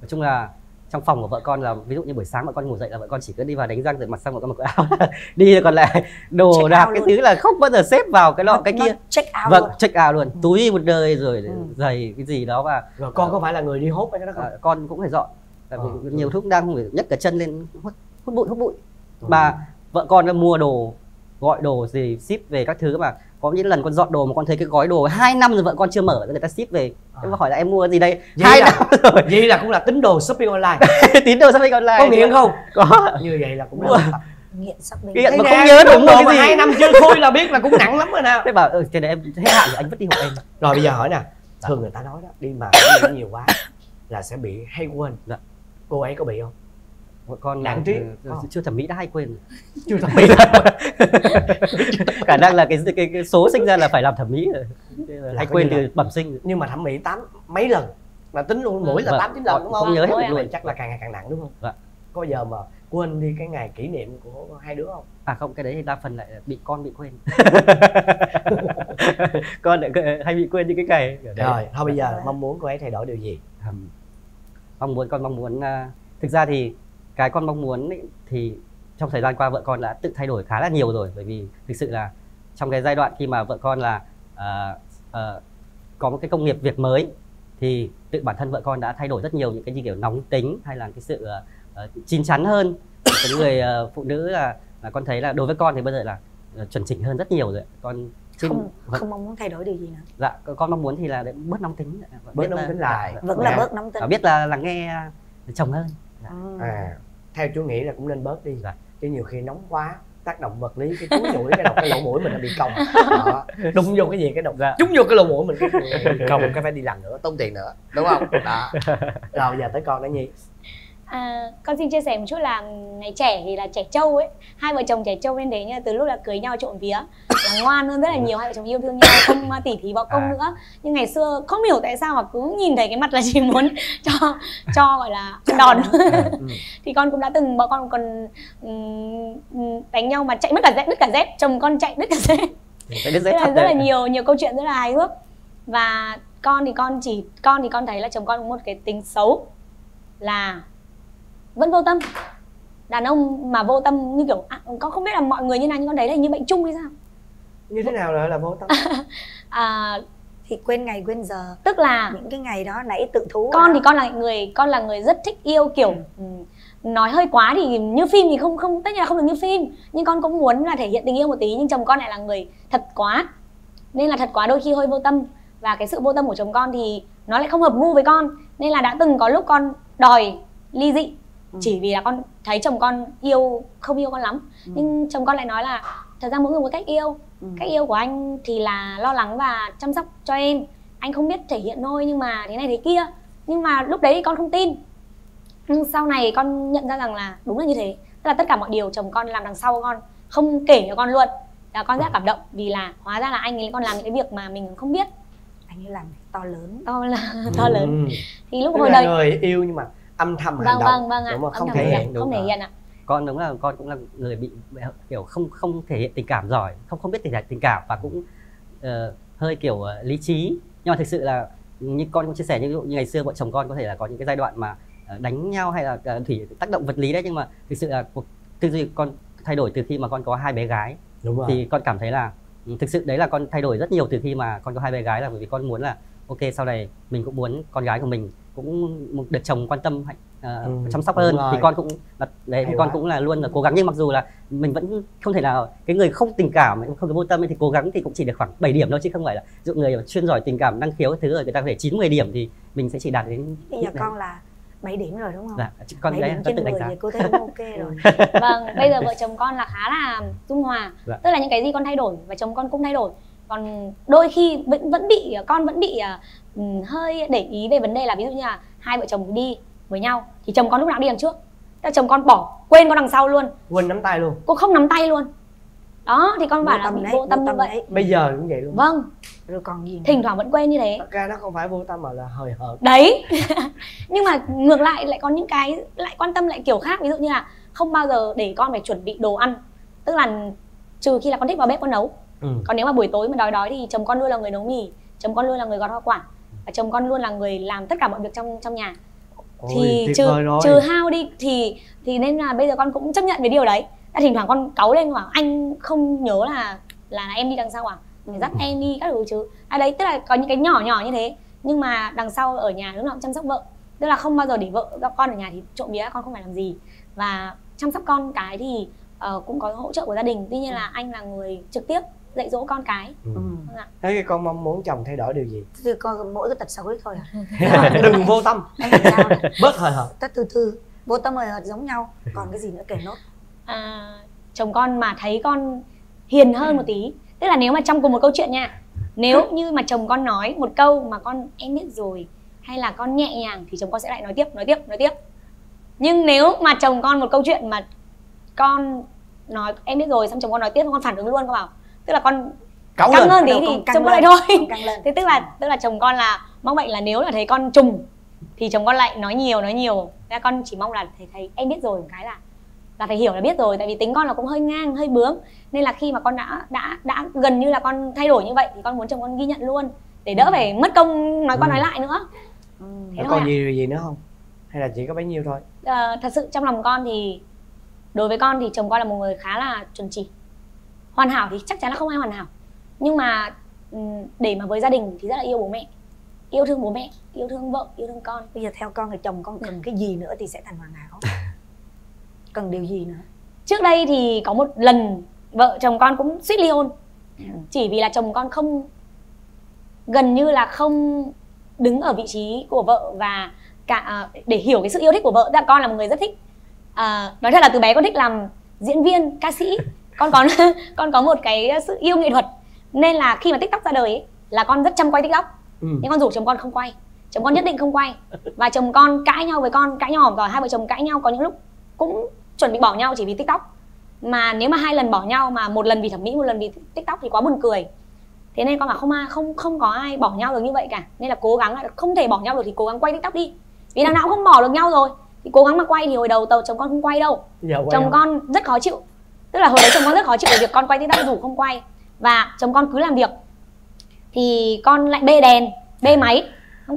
Nói chung là trong phòng của vợ con là ví dụ như buổi sáng vợ con ngủ dậy là vợ con chỉ cứ đi vào đánh răng rửa mặt xong vợ con mặc quần áo đi, còn lại đồ đạc cái thứ là không bao giờ xếp vào cái lọ cái kia. Check out luôn. Túi một đời rồi giày cái gì đó. Và rồi con có phải là người đi hốt hay cái đó không? Con cũng phải dọn. Nhiều thuốc đang nhấc cả chân lên hút bụi. Mà vợ con nó mua đồ, gọi đồ gì ship về các thứ, mà có những lần con dọn đồ mà con thấy cái gói đồ 2 năm rồi vợ con chưa mở, người ta ship về. Em hỏi là em mua gì đây? 2 năm rồi. Vậy là cũng là tín đồ shopping online. Tín đồ shopping online. Có nghiện không? Có. Như vậy là cũng là nghiện shopping. Nghiện mà không nhớ đúng đồ mà 2 năm chưa khui là biết là cũng nặng lắm rồi nè. Thế bảo cái này em hết hạn rồi anh vứt đi hộ em. Rồi bây giờ hỏi nè, thường người ta nói đó, đi mà nhiều quá là sẽ bị hay quên. Cô ấy có bị không? Con đáng trí chưa thẩm mỹ đã hay quên. Chưa thẩm mỹ. Khả năng là cái số sinh ra là phải làm thẩm mỹ rồi. Hay quên từ bẩm sinh. Nhưng mà thẩm mỹ mấy lần mà tính luôn, mỗi là 8-9 lần đúng không? Nhớ hết luôn, chắc là càng ngày càng nặng đúng không? Vâng. Có giờ mà quên đi cái ngày kỷ niệm của hai đứa không? À không, cái đấy thì đa phần lại bị quên. Con lại hay bị quên những cái ngày. Rồi, thôi bây giờ mong muốn cô ấy thay đổi điều gì? Con mong muốn thực ra thì cái con mong muốn ấy, thì trong thời gian qua vợ con đã tự thay đổi khá là nhiều rồi, bởi vì thực sự là trong cái giai đoạn khi mà vợ con là có một cái công nghiệp việc mới thì tự bản thân vợ con đã thay đổi rất nhiều những cái như kiểu nóng tính hay là cái sự chín chắn hơn. Cái người phụ nữ là con thấy là đối với con thì bây giờ là chuẩn chỉnh hơn rất nhiều rồi. Con không mong muốn thay đổi điều gì nữa. Dạ con mong muốn thì là bớt nóng tính, lại vẫn là bớt nóng tính, biết là nghe chồng hơn. Theo chú nghĩ là cũng nên bớt đi, chứ nhiều khi nóng quá tác động vật lý, cái túi mũi cái lỗ mũi mình là bị còng, đụng vô cái gì cái độc ra, trúng vô cái lỗ mũi mình cái còng, cái phải đi làm nữa, tốn tiền nữa đúng không? Đó. Rồi giờ tới con đó Nhi. Con xin chia sẻ một chút là ngày trẻ thì là trẻ trâu ấy, hai vợ chồng trẻ trâu nên thế, như là từ lúc là cưới nhau trộm vía là ngoan hơn rất là nhiều, hai vợ chồng yêu thương nhau, không tỉ thí vợ công nữa. Nhưng ngày xưa không hiểu tại sao mà cứ nhìn thấy cái mặt là chỉ muốn cho gọi là đòn. Thì con cũng đã từng, bọn con còn đánh nhau mà chạy mất cả dép, chồng con chạy đứt cả dép. Rất là nhiều câu chuyện rất là hài hước. Và con thấy là chồng con có một cái tính xấu là vẫn vô tâm. Đàn ông mà vô tâm như kiểu con không biết là mọi người như nào, nhưng con thấy là như bệnh chung hay sao? Như thế nào là vô tâm? Thì quên ngày quên giờ, tức là những cái ngày đó nãy tự thú. Con thì con là người rất thích yêu kiểu nói hơi quá, thì như phim thì không tất nhiên là không được như phim, nhưng con cũng muốn là thể hiện tình yêu một tí. Nhưng chồng con lại là người thật quá, nên là thật quá đôi khi hơi vô tâm, và cái sự vô tâm của chồng con thì nó lại không hợp gu với con, nên là đã từng có lúc con đòi ly dị. Chỉ vì là con thấy chồng con không yêu con lắm. Nhưng chồng con lại nói là thật ra mỗi người có cách yêu. Cách yêu của anh thì là lo lắng và chăm sóc cho em, anh không biết thể hiện thôi, nhưng mà thế này thế kia. Nhưng mà lúc đấy thì con không tin. Nhưng sau này con nhận ra rằng là đúng là như thế. Tức là tất cả mọi điều chồng con làm đằng sau con không kể cho con luôn, là con rất là cảm động. Vì là hóa ra là anh ấy con làm những cái việc mà mình không biết. Anh ấy làm to lớn. To lớn. Thì lúc hồi đời người yêu nhưng mà âm thầm hành động. Vâng, đúng không thể hiện, không thể hiện ạ. Con đúng là con cũng là người bị kiểu không thể hiện tình cảm giỏi, không biết thể hiện tình cảm và cũng hơi kiểu lý trí. Nhưng mà thực sự là như con cũng chia sẻ, như ngày xưa vợ chồng con có thể là có những cái giai đoạn mà đánh nhau hay là thủy tác động vật lý đấy, nhưng mà thực sự là tư duy con thay đổi từ khi mà con có hai bé gái. Đúng rồi. Thì con cảm thấy là thực sự đấy là con thay đổi rất nhiều từ khi mà con có hai bé gái, là bởi vì con muốn là ok sau này mình cũng muốn con gái của mình cũng được chồng quan tâm, chăm sóc hơn rồi. Thì con cũng đấy, con cũng là luôn là cố gắng, nhưng mặc dù là mình vẫn không thể nào cái người không tình cảm, không có vô tâm thì cố gắng thì cũng chỉ được khoảng 7 điểm thôi, chứ không phải là dụ người chuyên giỏi tình cảm năng khiếu thứ rồi người ta có thể 9-10 điểm thì mình sẽ chỉ đạt đến. Bây giờ con là 7 điểm rồi đúng không? Dạ, con đấy trên 10 thì cô thấy cũng ok rồi. Vâng, bây giờ vợ chồng con là khá là dung hòa. Dạ. Tức là những cái gì con thay đổi và chồng con cũng thay đổi. Còn đôi khi con vẫn bị hơi để ý về vấn đề là ví dụ như là hai vợ chồng đi với nhau thì chồng con lúc nào đi đằng trước, chồng con bỏ quên con đằng sau luôn, quên nắm tay luôn, cô không nắm tay luôn đó, thì con bảo là mình vô tâm như vậy. Bây giờ cũng vậy luôn. Vâng. Rồi còn gì nữa? Thỉnh thoảng vẫn quên như thế. Thật ra nó không phải vô tâm mà là hời hợt đấy. Nhưng mà ngược lại có những cái lại quan tâm lại kiểu khác, ví dụ như là không bao giờ để con phải chuẩn bị đồ ăn, tức là trừ khi là con thích vào bếp con nấu. Còn nếu mà buổi tối mà đói thì chồng con luôn là người nấu mì, chồng con luôn là người gọt hoa quả, và chồng con luôn là người làm tất cả mọi việc trong nhà. Ôi, thì trừ hao đi thì nên là bây giờ con cũng chấp nhận với điều đấy. Thỉnh thoảng con cáu lên bảo anh không nhớ là em đi đằng sau à, phải dắt em đi các thứ chứ. Đấy, tức là có những cái nhỏ như thế, nhưng mà đằng sau ở nhà lúc nào cũng chăm sóc vợ, tức là không bao giờ để vợ gặp con ở nhà thì trộm vía con không phải làm gì, và chăm sóc con cái thì cũng có hỗ trợ của gia đình. Tuy nhiên là anh là người trực tiếp dạy dỗ con cái. Thế con mong muốn chồng thay đổi điều gì? Thì con mỗi cái tật xấu ấy thôi à? Đừng vô tâm, bớt hời hợt, tất từ từ. Vô tâm hời hợt giống nhau. Còn cái gì nữa kể nốt. Chồng con mà thấy con hiền hơn một tí, tức là nếu mà trong cùng một câu chuyện nha, nếu như mà chồng con nói một câu mà con em biết rồi hay là con nhẹ nhàng thì chồng con sẽ lại nói tiếp. Nhưng nếu mà chồng con một câu chuyện mà con nói em biết rồi xong chồng con nói tiếp, con phản ứng luôn, con bảo tức là con căng hơn tí thì chồng con lại thôi. Thế tức là chồng con là mong vậy là nếu là thấy con trùng thì chồng con lại nói nhiều. Thế con chỉ mong là thấy em biết rồi một cái là phải hiểu là biết rồi, tại vì tính con là cũng hơi ngang hơi bướng, nên là khi mà con đã gần như là con thay đổi như vậy thì con muốn chồng con ghi nhận luôn để đỡ phải mất công nói qua nói lại nữa. Thế còn gì nữa không, hay là chỉ có bấy nhiêu thôi? Thật sự trong lòng con thì đối với con thì chồng con là một người khá là chuẩn chỉ. Hoàn hảo thì chắc chắn là không ai hoàn hảo, nhưng mà để mà với gia đình thì rất là yêu bố mẹ, yêu thương bố mẹ, yêu thương vợ, yêu thương con. Bây giờ theo con thì chồng con cần cái gì nữa thì sẽ thành hoàn hảo? Cần điều gì nữa? Trước đây thì có một lần vợ chồng con cũng suýt ly hôn, chỉ vì là chồng con gần như là không đứng ở vị trí của vợ và cả để hiểu cái sự yêu thích của vợ. Con là một người rất thích, nói thật là từ bé con thích làm diễn viên, ca sĩ. Con có một cái sự yêu nghệ thuật, nên là khi mà TikTok ra đời ấy, là con rất chăm quay TikTok. Nhưng con rủ chồng con không quay, chồng con nhất định không quay, và chồng con cãi nhau với con, cãi nhau hòm rồi. Hai vợ chồng cãi nhau có những lúc cũng chuẩn bị bỏ nhau chỉ vì TikTok. Mà nếu mà hai lần bỏ nhau mà một lần vì thẩm mỹ, một lần vì TikTok thì quá buồn cười. Thế nên con bảo không có ai bỏ nhau được như vậy cả, nên là cố gắng là không thể bỏ nhau được thì cố gắng quay TikTok đi, vì nào cũng không bỏ được nhau rồi thì cố gắng mà quay. Thì hồi đầu chồng con không quay đâu, chồng con rất khó chịu. Tức là hồi đấy chồng con rất khó chịu về việc con quay TikTok dù không quay, và chồng con cứ làm việc thì con lại bê đèn, bê máy.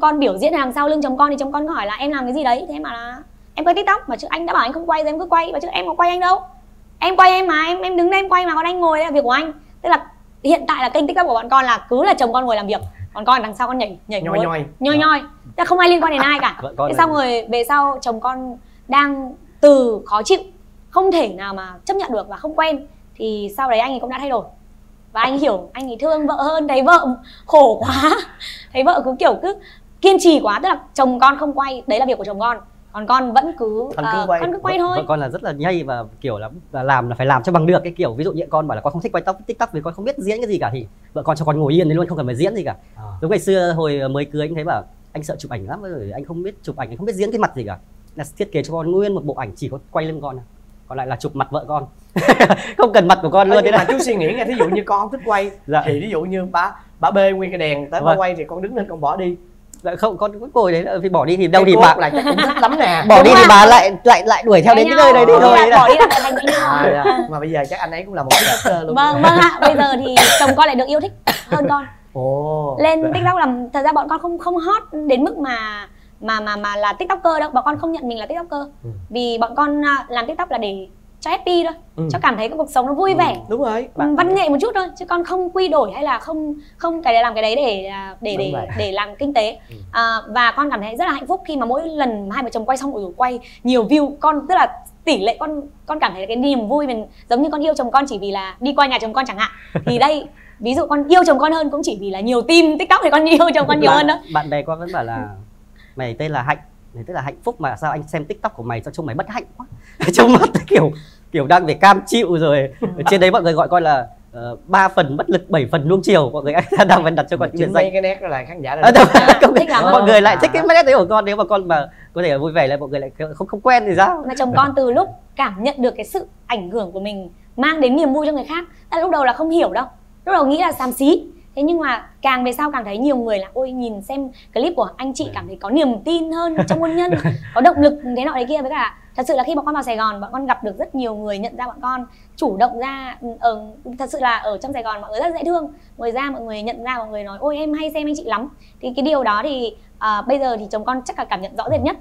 Con biểu diễn đằng sau lưng chồng con thì chồng con hỏi là em làm cái gì đấy? Thế mà là em quay TikTok, mà chứ anh đã bảo anh không quay rồi em cứ quay, mà chứ em có quay anh đâu. Em quay em mà, em đứng đây em quay mà, còn anh ngồi đây là việc của anh. Tức là hiện tại là kênh TikTok của bọn con là cứ là chồng con ngồi làm việc, còn con đằng sau con nhảy nhoi nhoi. Tức là không ai liên quan đến ai cả. Thế xong rồi về sau chồng con đang từ khó chịu, không thể nào mà chấp nhận được và không quen, thì sau đấy anh ấy cũng đã thay đổi. Và anh hiểu, anh ấy thương vợ hơn, thấy vợ khổ quá, thấy vợ cứ kiên trì quá. Tức là chồng con không quay, đấy là việc của chồng con, còn con vẫn cứ quay thôi. Con là rất là nhây và kiểu là làm là phải làm cho bằng được. Cái kiểu ví dụ như con bảo là con không thích quay TikTok vì con không biết diễn cái gì cả, thì vợ con cho con ngồi yên đấy luôn, không cần phải diễn gì cả. Lúc ngày xưa hồi mới cưới anh thấy bảo anh sợ chụp ảnh lắm, rồi anh không biết chụp ảnh, anh không biết diễn cái mặt gì cả. là thiết kế cho con nguyên một bộ ảnh chỉ có quay lưng con, còn lại là chụp mặt vợ con. Không cần mặt của con luôn. Nhưng mà chú suy nghĩ nghe, thí dụ như con không thích quay dạ. Thì ví dụ như bà bê nguyên cái đèn tới bà quay thì con đứng lên con bỏ đi. Dạ không, con cứ ngồi đấy, vì bỏ đi thì đâu thì bà lại cũng thích lắm nè. Bỏ đi thì bà lại đuổi theo đến cái nơi đấy đi thôi. Bỏ đi là lại thành cái nhau. Mà bây giờ chắc anh ấy cũng là một cái doctor luôn. Vâng vâng ạ, bây giờ thì chồng con lại được yêu thích hơn con. Lên TikTok làm thật ra bọn con không hot đến mức mà là tiktoker đâu, bọn con không nhận mình là tiktoker. Vì bọn con làm tiktok là để cho happy thôi, cho cảm thấy cái cuộc sống nó vui vẻ, đúng rồi, văn nghệ một chút thôi, chứ con không quy đổi hay là không cái đấy làm cái đấy để làm kinh tế. Và con cảm thấy rất là hạnh phúc khi mà mỗi lần hai vợ chồng quay xong rồi quay nhiều view, con tức là tỷ lệ con cảm thấy cái niềm vui mình giống như con yêu chồng con chỉ vì là đi qua nhà chồng con chẳng hạn. Thì đây ví dụ con yêu chồng con hơn cũng chỉ vì là nhiều team tiktok thì con yêu chồng con nhiều hơn đó. Bạn bè con vẫn bảo là mày tên là Hạnh, mày tên là hạnh phúc mà sao anh xem tiktok của mày sao trông mày bất hạnh quá, trông mất kiểu đang phải cam chịu rồi. Trên đấy mọi người gọi con là 3 phần bất lực 7 phần nuông chiều, mọi người đang phải đặt cho con chuyện danh. Cái nét đó là khán giả mọi người lại thích cái nét đấy của con. Nếu mà con mà có thể vui vẻ lại mọi người lại không quen thì sao? Mà chồng con từ lúc cảm nhận được cái sự ảnh hưởng của mình mang đến niềm vui cho người khác, lúc đầu là không hiểu đâu, lúc đầu nghĩ là xàm xí. Thế nhưng mà càng về sau càng thấy nhiều người là ôi nhìn xem clip của anh chị cảm thấy có niềm tin hơn trong hôn nhân, có động lực thế nọ đấy kia. Với cả thật sự là khi bọn con vào Sài Gòn, bọn con gặp được rất nhiều người nhận ra bọn con, chủ động ra. Thật sự là ở trong Sài Gòn mọi người rất dễ thương, mọi người nhận ra, mọi người nói ôi em hay xem anh chị lắm. Thì cái điều đó thì bây giờ thì chồng con chắc là cảm nhận rõ rệt nhất.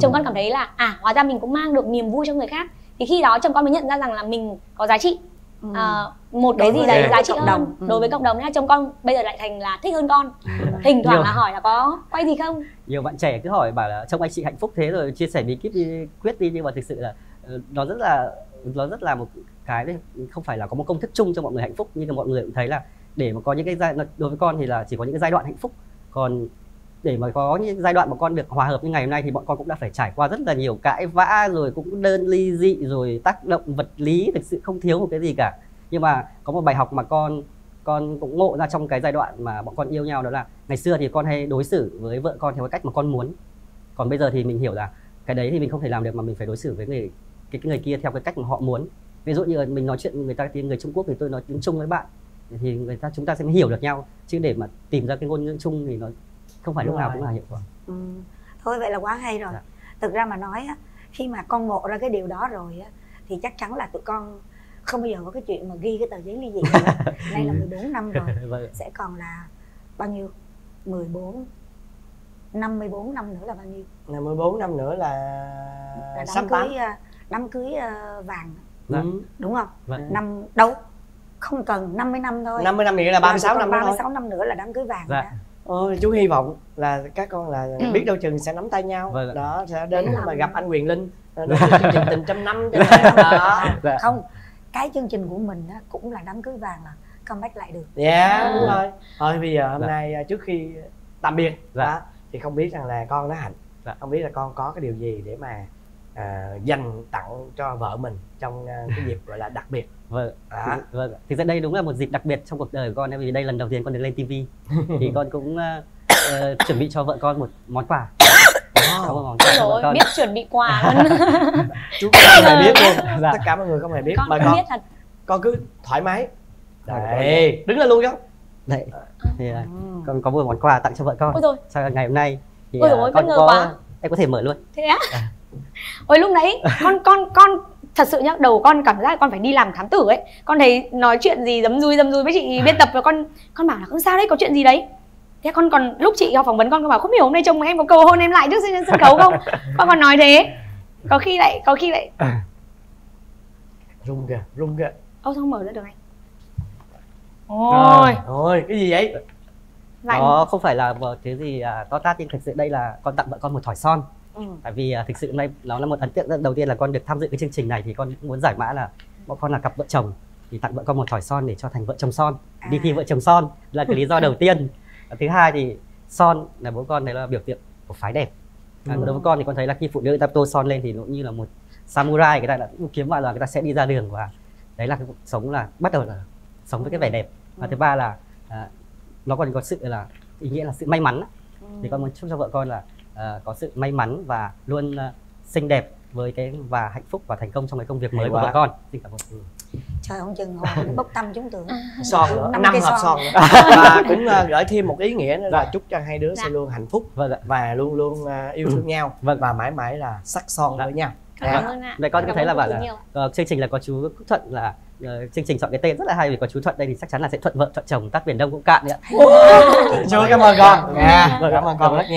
Chồng con cảm thấy là hóa ra mình cũng mang được niềm vui cho người khác. Thì khi đó chồng con mới nhận ra rằng là mình có giá trị. Một cái gì đấy giá trị hơn đối với cộng đồng. Nên là chồng con bây giờ lại thành là thích hơn con. Thỉnh thoảng là hỏi là có quay gì không. Nhiều bạn trẻ cứ hỏi bảo là trông anh chị hạnh phúc thế rồi chia sẻ bí kíp đi, quyết đi. Nhưng mà thực sự là nó rất là một cái đấy, không phải là có một công thức chung cho mọi người hạnh phúc. Nhưng mà mọi người cũng thấy là để mà có những cái đối với con thì là chỉ có những cái giai đoạn hạnh phúc. Còn để mà có những giai đoạn mà con được hòa hợp như ngày hôm nay thì bọn con cũng đã phải trải qua rất là nhiều cãi vã rồi, cũng đơn ly dị rồi, tác động vật lý, thực sự không thiếu một cái gì cả. Nhưng mà có một bài học mà con cũng ngộ ra trong cái giai đoạn mà bọn con yêu nhau, đó là ngày xưa thì con hay đối xử với vợ con theo cái cách mà con muốn. Còn bây giờ thì mình hiểu là cái đấy thì mình không thể làm được, mà mình phải đối xử với cái người kia theo cái cách mà họ muốn. Ví dụ như mình nói chuyện với người ta tiếng người Trung Quốc thì tôi nói tiếng Trung với bạn, thì chúng ta sẽ hiểu được nhau. Chứ để mà tìm ra cái ngôn ngữ chung thì nó không phải lúc nào cũng là hiệu quả. Thôi vậy là quá hay rồi. Thực ra mà nói á, khi mà con ngộ ra cái điều đó rồi á, thì chắc chắn là tụi con không bao giờ có cái chuyện mà ghi cái tờ giấy ly dị nữa. Nay là 14 năm rồi. Sẽ còn là bao nhiêu? 14 54 năm nữa là bao nhiêu? 54 năm nữa là đám cưới vàng. Đúng không? Năm đâu? Không cần 50 năm thôi. 50 năm nữa là 36 năm nữa. 36 năm nữa là đám cưới vàng đó. Chú hy vọng là các con là biết đâu chừng sẽ nắm tay nhau, đó sẽ đến mà gặp anh Quyền Linh chương trình Tình Trăm Năm đó. Không, cái chương trình của mình cũng là đám cưới vàng, là comeback lại được. Dạ đúng rồi. Thôi bây giờ hôm nay trước khi tạm biệt thì không biết rằng là con nó Hạnh, không biết là con có cái điều gì để mà dành tặng cho vợ mình trong cái dịp gọi là đặc biệt. Vâng. Thực ra đây đúng là một dịp đặc biệt trong cuộc đời của con, vì đây lần đầu tiên con được lên TV. Thì con cũng chuẩn bị cho vợ con một món quà. Biết chuẩn bị quà luôn. Chú không hề biết luôn. Tất cả mọi người không hề biết. Con biết thật. Con cứ thoải mái. Đấy, đứng lên luôn không? Đấy. Thì con có một món quà tặng cho vợ con. Sau ngày hôm nay thì con có, em có thể mở luôn. Thế á? Ôi lúc đấy con thật sự nhá, đầu con cảm giác là con phải đi làm thám tử ấy. Con thấy nói chuyện gì dấm dúi với chị biên tập, và con bảo là không sao đấy, có chuyện gì đấy. Thế con còn lúc chị phỏng vấn con bảo không hiểu hôm nay chồng em có cầu hôn em lại trước trên sân khấu không? Con còn nói thế. Có khi lại rung kìa. Ô không mở ra được anh. Ôi cái gì vậy? Nó không phải là cái gì to tát, nhưng thực sự đây là con tặng vợ con một thỏi son. Tại vì thực sự hôm nay nó là một ấn tượng đầu tiên là con được tham dự cái chương trình này, thì con cũng muốn giải mã là bọn con là cặp vợ chồng thì tặng vợ con một thỏi son để cho thành vợ chồng son. Đi thi vợ chồng son là cái lý do đầu tiên. Thứ hai thì son là bố con thấy là biểu tượng của phái đẹp. Đối với con thì con thấy là khi phụ nữ ta tô son lên thì nó như là một samurai, người ta đã kiếm vào là người ta sẽ đi ra đường, và đấy là cái cuộc sống là bắt đầu là sống với cái vẻ đẹp. Và thứ ba là nó còn có sự là ý nghĩa là sự may mắn. Thì con muốn chúc cho vợ con là có sự may mắn và luôn xinh đẹp với cái và hạnh phúc và thành công trong cái công việc mới của vợ con. Xin cảm ơn. Trời ông chừng hồi bốc tâm chúng tưởng son nữa, 5 hộp son nữa. Và cũng gửi thêm một ý nghĩa nữa là chúc cho hai đứa sẽ luôn hạnh phúc và luôn luôn yêu thương nhau và mãi mãi là sắc son với nhau. Vậy con có thấy là chương trình là có chú Quốc Thuận là chương trình chọn cái tên rất là hay, vì có chú Thuận đây thì chắc chắn là sẽ thuận vợ thuận chồng tắt biển Đông cũng cạn ạ. Chú cảm ơn con, cảm ơn con rất nhiều.